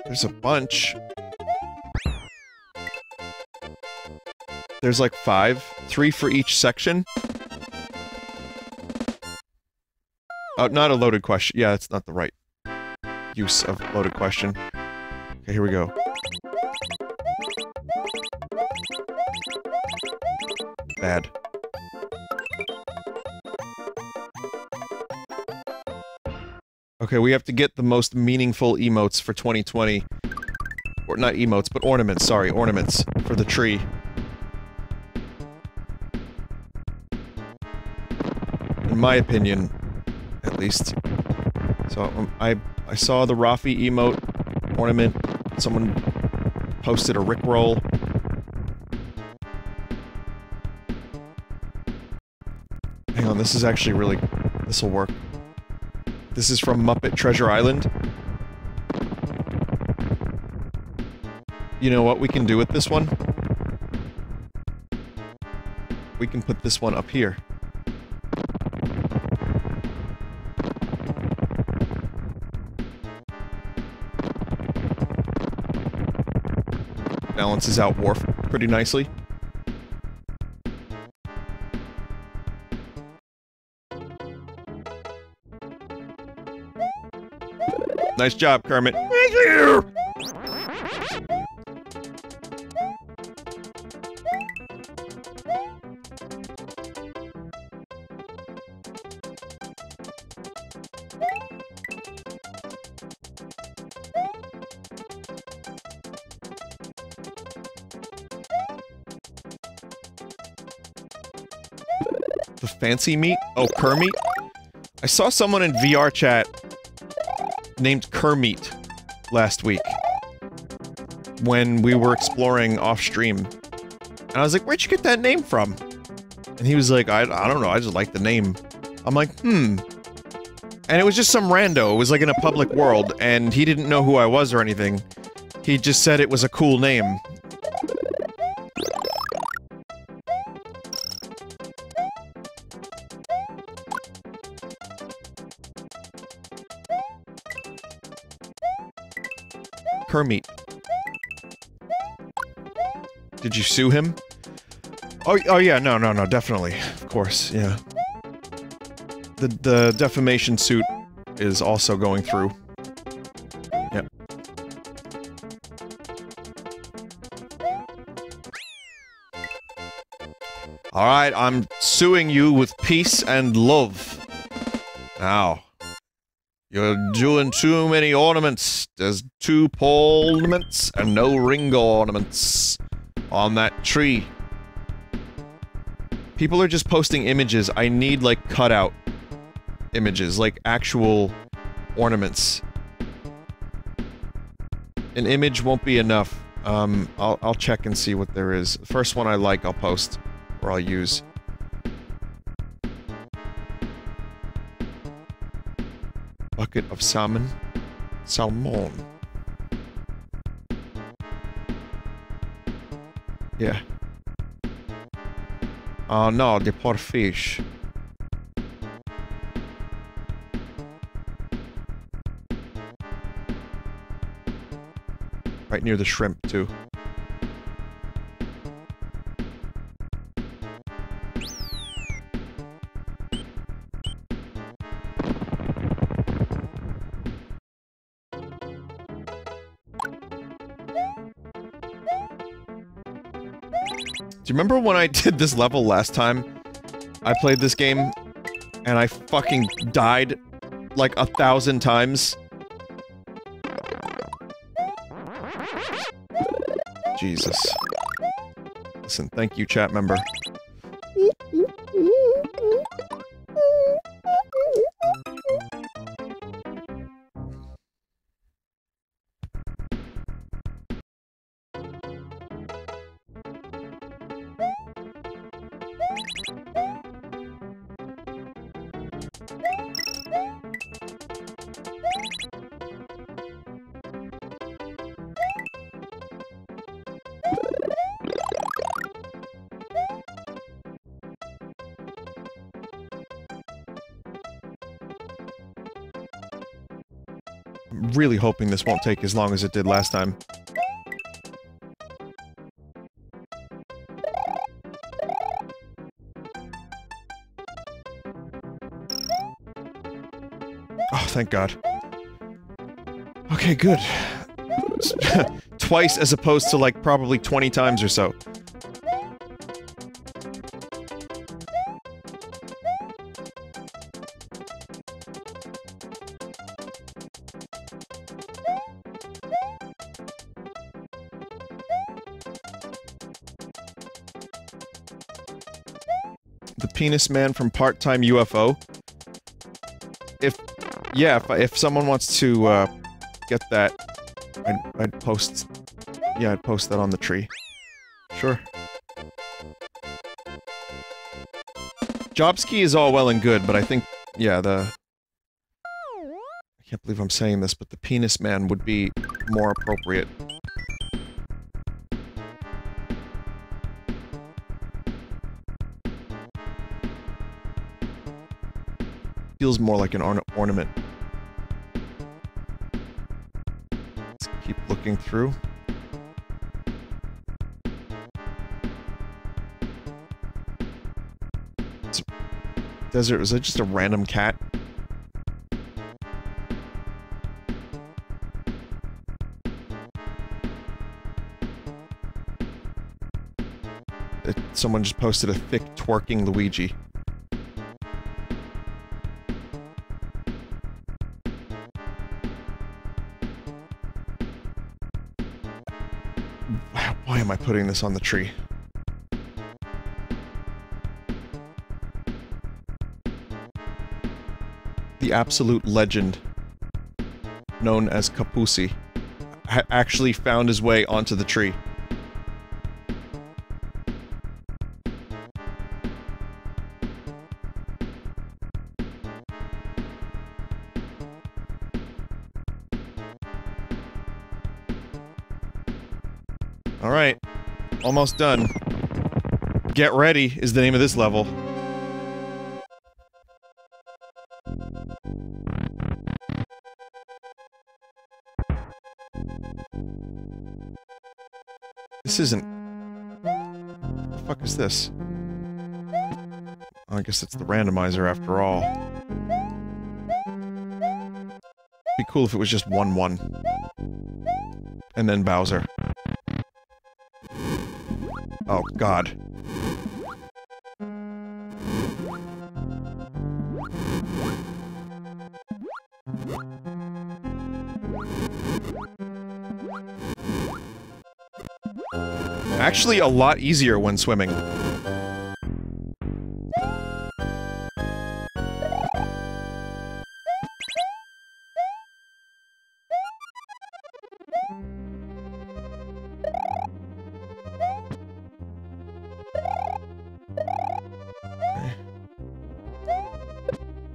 There's a bunch. There's like 5. 3 for each section? Oh, not a loaded question. Yeah, that's not the right use of loaded question. Okay, here we go. Bad. Okay, we have to get the most meaningful emotes for 2020. Or not emotes, but ornaments, sorry, ornaments for the tree. In my opinion, at least. So, I saw the Rafi emote ornament. Someone posted a Rickroll. Hang on, this is actually really... this'll work. This is from Muppet Treasure Island. You know what we can do with this one? We can put this one up here. Balances out Worf pretty nicely. Nice job, Kermit. Thank you! The fancy meat? Oh, Kermit? I saw someone in VR chat named Kermit last week when we were exploring off stream. And I was like, where'd you get that name from? And he was like, I don't know, I just like the name. I'm like, And it was just some rando. It was like in a public world, and he didn't know who I was or anything. He just said it was a cool name. Kermit. Did you sue him? Oh yeah, no, definitely. Of course, yeah. The defamation suit is also going through. Yep. Alright, I'm suing you with peace and love. Now. You're doing too many ornaments. There's 2 pole ornaments and no Ringo ornaments on that tree. People are just posting images. I need, like, cutout images, like actual ornaments. An image won't be enough. I'll check and see what there is. The first one I like, I'll post, or I'll use. Bucket of salmon. Salmon. Yeah. Oh no, the poor fish. Right near the shrimp, too. Do you remember when I did this level last time? I played this game, and I fucking died, like, 1,000 times? Jesus. Listen, thank you, chat member. really hoping this won't take as long as it did last time. Oh, thank God. Okay, good. Twice as opposed to, like, probably 20 times or so. The penis man from Part-Time UFO? If someone wants to, get that, I'd post that on the tree. Sure. Jobski is all well and good, but I think, yeah, I can't believe I'm saying this, but the penis man would be more appropriate. Feels more like an ornament. Let's keep looking through. Desert, was that just a random cat? Someone just posted a thick, twerking Luigi. Why am I putting this on the tree? The absolute legend known as Kapusi actually found his way onto the tree. Alright, almost done. Get Ready is the name of this level. This isn't... What the fuck is this? I guess it's the randomizer after all. It'd be cool if it was just 1-1. And then Bowser. Oh, God. Actually, a lot easier when swimming.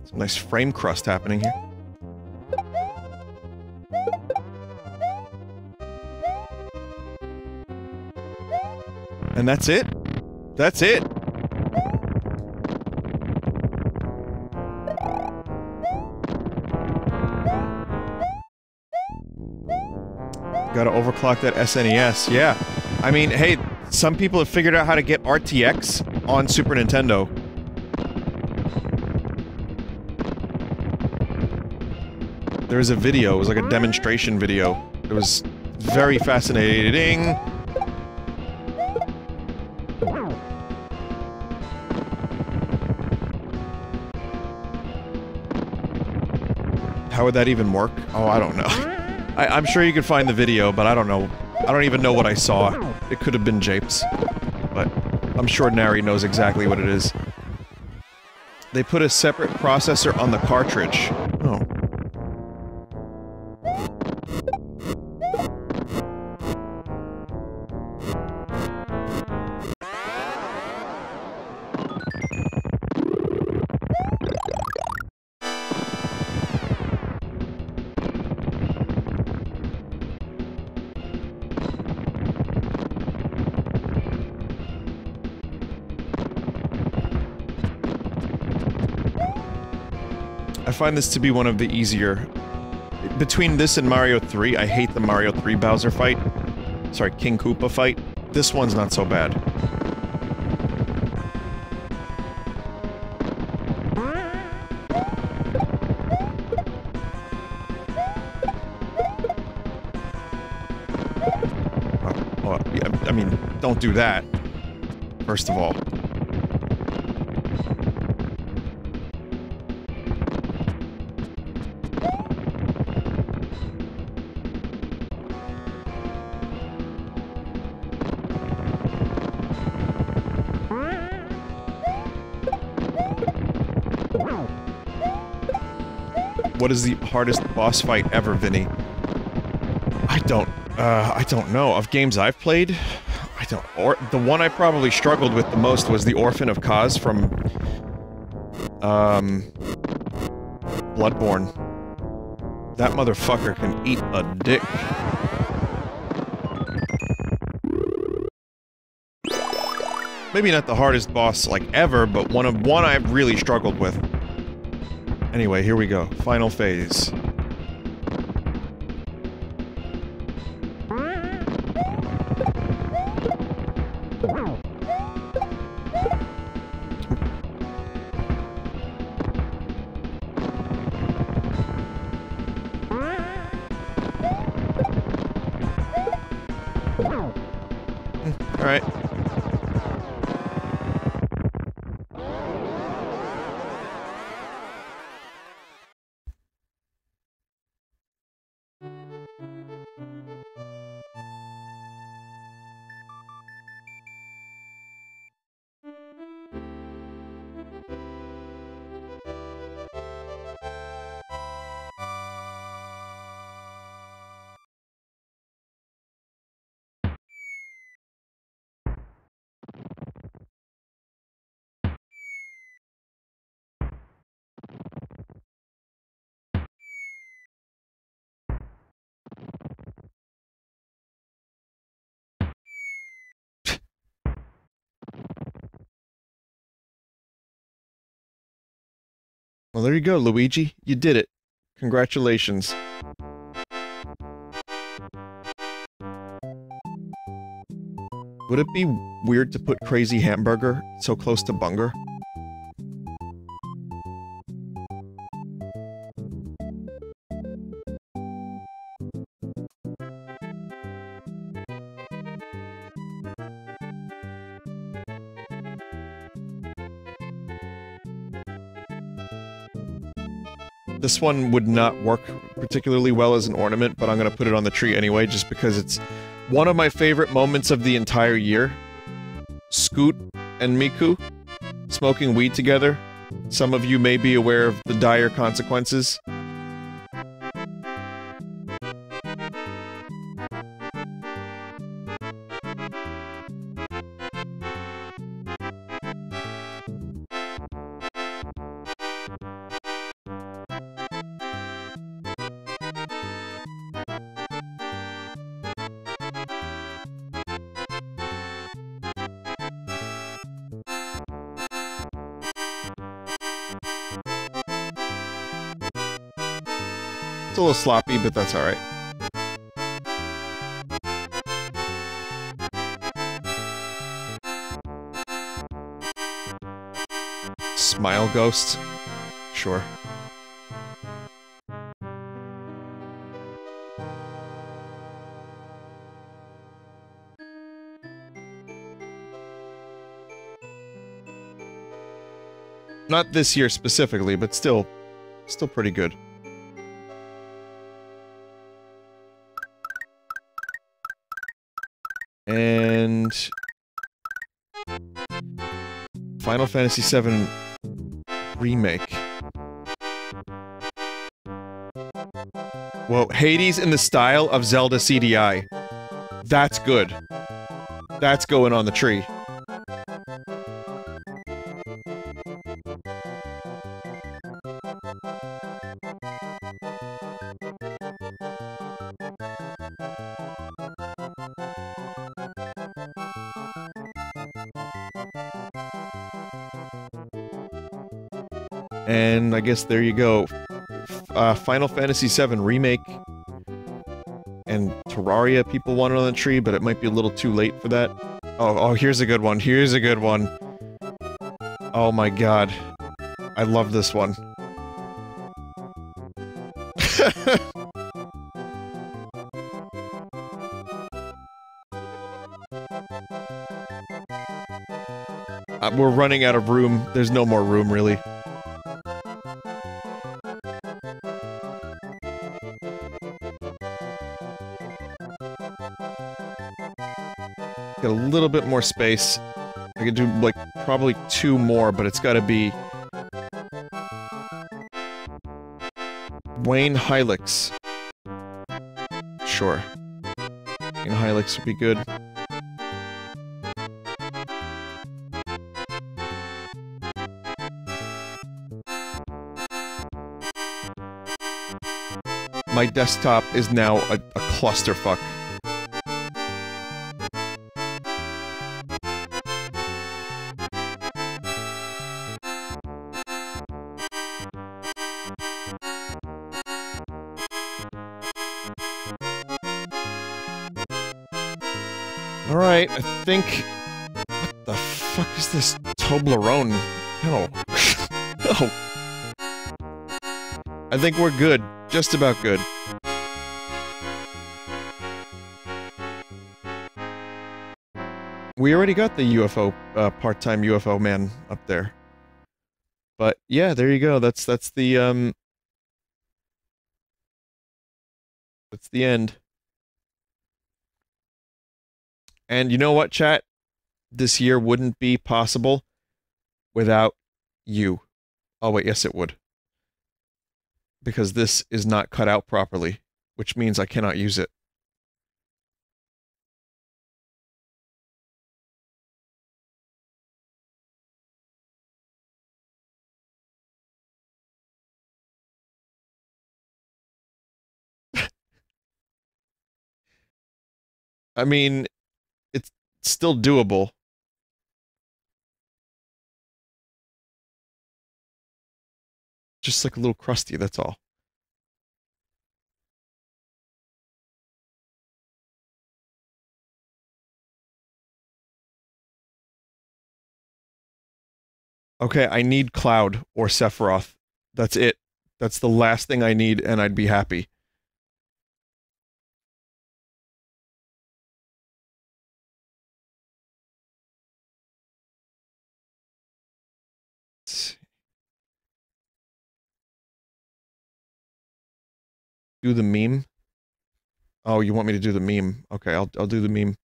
Some nice frame crust happening here. And that's it? That's it! Gotta overclock that SNES, yeah. I mean, hey, some people have figured out how to get RTX on Super Nintendo. There was a video, it was like a demonstration video. It was very fascinating. How would that even work? Oh, I don't know. I'm sure you could find the video, but I don't know. I don't even know what I saw. It could have been japes. But I'm sure Nari knows exactly what it is. They put a separate processor on the cartridge. Oh. I find this to be one of the easier between this and Mario 3, I hate the Mario 3 Bowser fight. Sorry, King Koopa fight. This one's not so bad. Well, yeah, I mean, don't do that, first of all. What is the hardest boss fight ever, Vinny? I don't know. Of games I've played, I don't... Or the one I probably struggled with the most was the Orphan of Kaz from... Bloodborne. That motherfucker can eat a dick. Maybe not the hardest boss, like, ever, but one I've really struggled with. Anyway, here we go. Final phase. Well, there you go, Luigi. You did it. Congratulations. Would it be weird to put Crazy Hamburger so close to Bunger? This one would not work particularly well as an ornament, but I'm gonna put it on the tree anyway, just because it's one of my favorite moments of the entire year. Scoot and Miku smoking weed together. Some of you may be aware of the dire consequences. Sloppy, but that's alright. Smile ghosts? Sure. Not this year specifically, but still pretty good. And Final Fantasy VII Remake. Whoa, Hades in the style of Zelda CDI. That's good. That's going on the tree. I guess there you go. Final Fantasy VII Remake and Terraria people wanted on the tree, but it might be a little too late for that. Oh, here's a good one. Here's a good one. Oh my god. I love this one. We're running out of room. There's no more room, really. Get a little bit more space. I could do, like, probably two more, but it's gotta be... Wayne Hylix. Sure. Wayne Hylix would be good. My desktop is now a clusterfuck. Alright, I think... What the fuck is this Toblerone? No. No. I think we're good. Just about good. We already got the UFO, part-time UFO man up there. But, yeah, there you go. That's the, That's the end. And you know what, chat? This year wouldn't be possible without you. Oh, wait, yes it would. Because this is not cut out properly, which means I cannot use it. I mean, it's still doable. Just like a little crusty, that's all. Okay, I need Cloud or Sephiroth. That's it. That's the last thing I need, and I'd be happy. Do the meme? Oh, you want me to do the meme? Okay, I'll do the meme.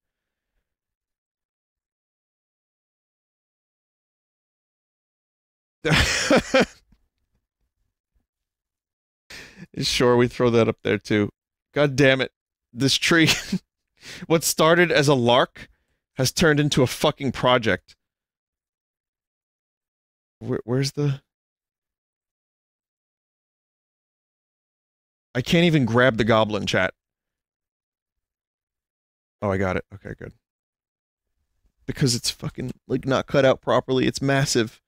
Sure, we throw that up there too. God damn it. This tree. What started as a lark has turned into a fucking project. Where's the... I can't even grab the goblin, chat. Oh, I got it. Okay, good. Because it's fucking, like, not cut out properly. It's massive.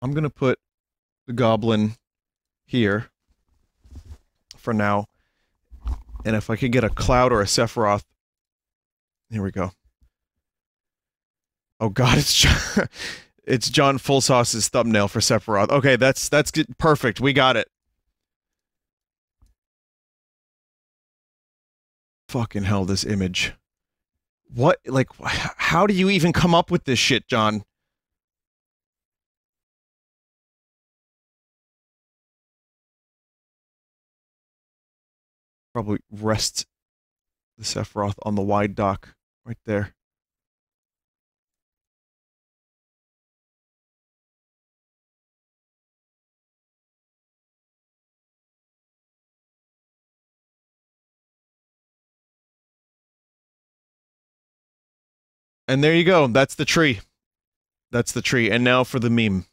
I'm gonna put the goblin here for now. And if I could get a Cloud or a Sephiroth... Here we go. Oh god, it's John, it's John Fullsauce's thumbnail for Sephiroth. Okay, that's good. Perfect, we got it. Fucking hell, this image. What, like, how do you even come up with this shit, John? Probably rest the Sephiroth on the wide dock right there. And there you go. That's the tree. That's the tree. And now for the meme.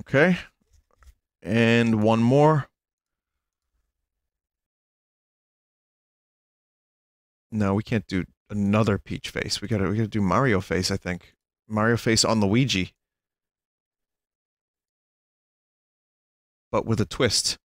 Okay. And one more. No, we can't do another Peach face. We gotta do Mario face, I think. Mario face on Luigi. But with a twist.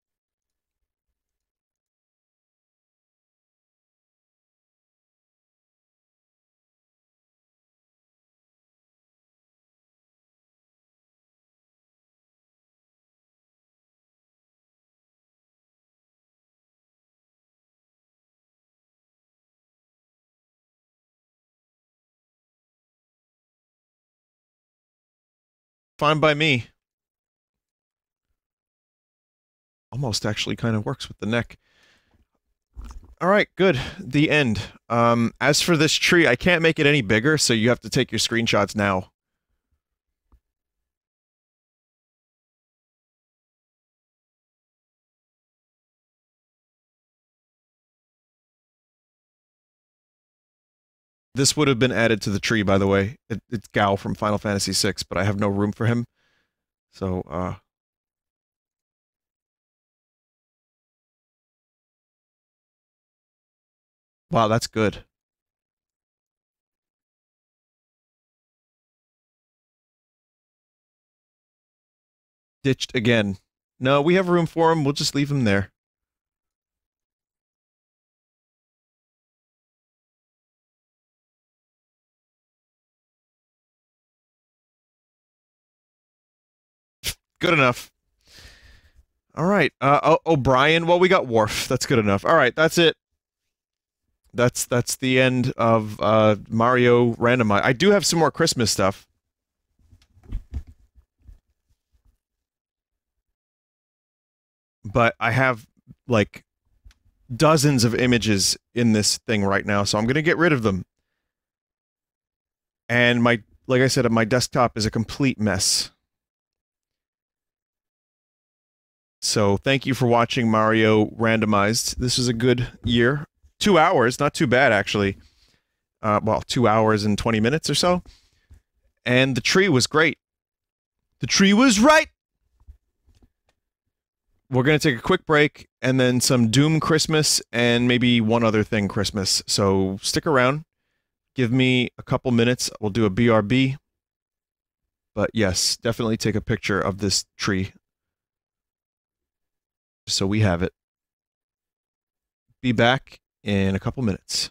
Fine by me. Almost actually kind of works with the neck. Alright, good. The end. As for this tree, I can't make it any bigger, so you have to take your screenshots now. This would have been added to the tree, by the way. It's Gao from Final Fantasy VI, but I have no room for him. So, wow, that's good. Ditched again. No, we have room for him. We'll just leave him there. Good enough. All right. O'Brien. Well, we got Worf. That's good enough. All right. That's it. That's the end of Mario Randomize. I do have some more Christmas stuff. But I have, like, dozens of images in this thing right now, so I'm going to get rid of them. And my, like I said, my desktop is a complete mess. So, thank you for watching Mario Randomized. This is a good year. 2 hours, not too bad, actually. Well, 2 hours and 20 minutes or so. And the tree was great. The tree was right! We're going to take a quick break, and then some Doom Christmas, and maybe one other thing Christmas. So, stick around. Give me a couple minutes. We'll do a BRB. But, yes, definitely take a picture of this tree. So we have it. Be back in a couple minutes.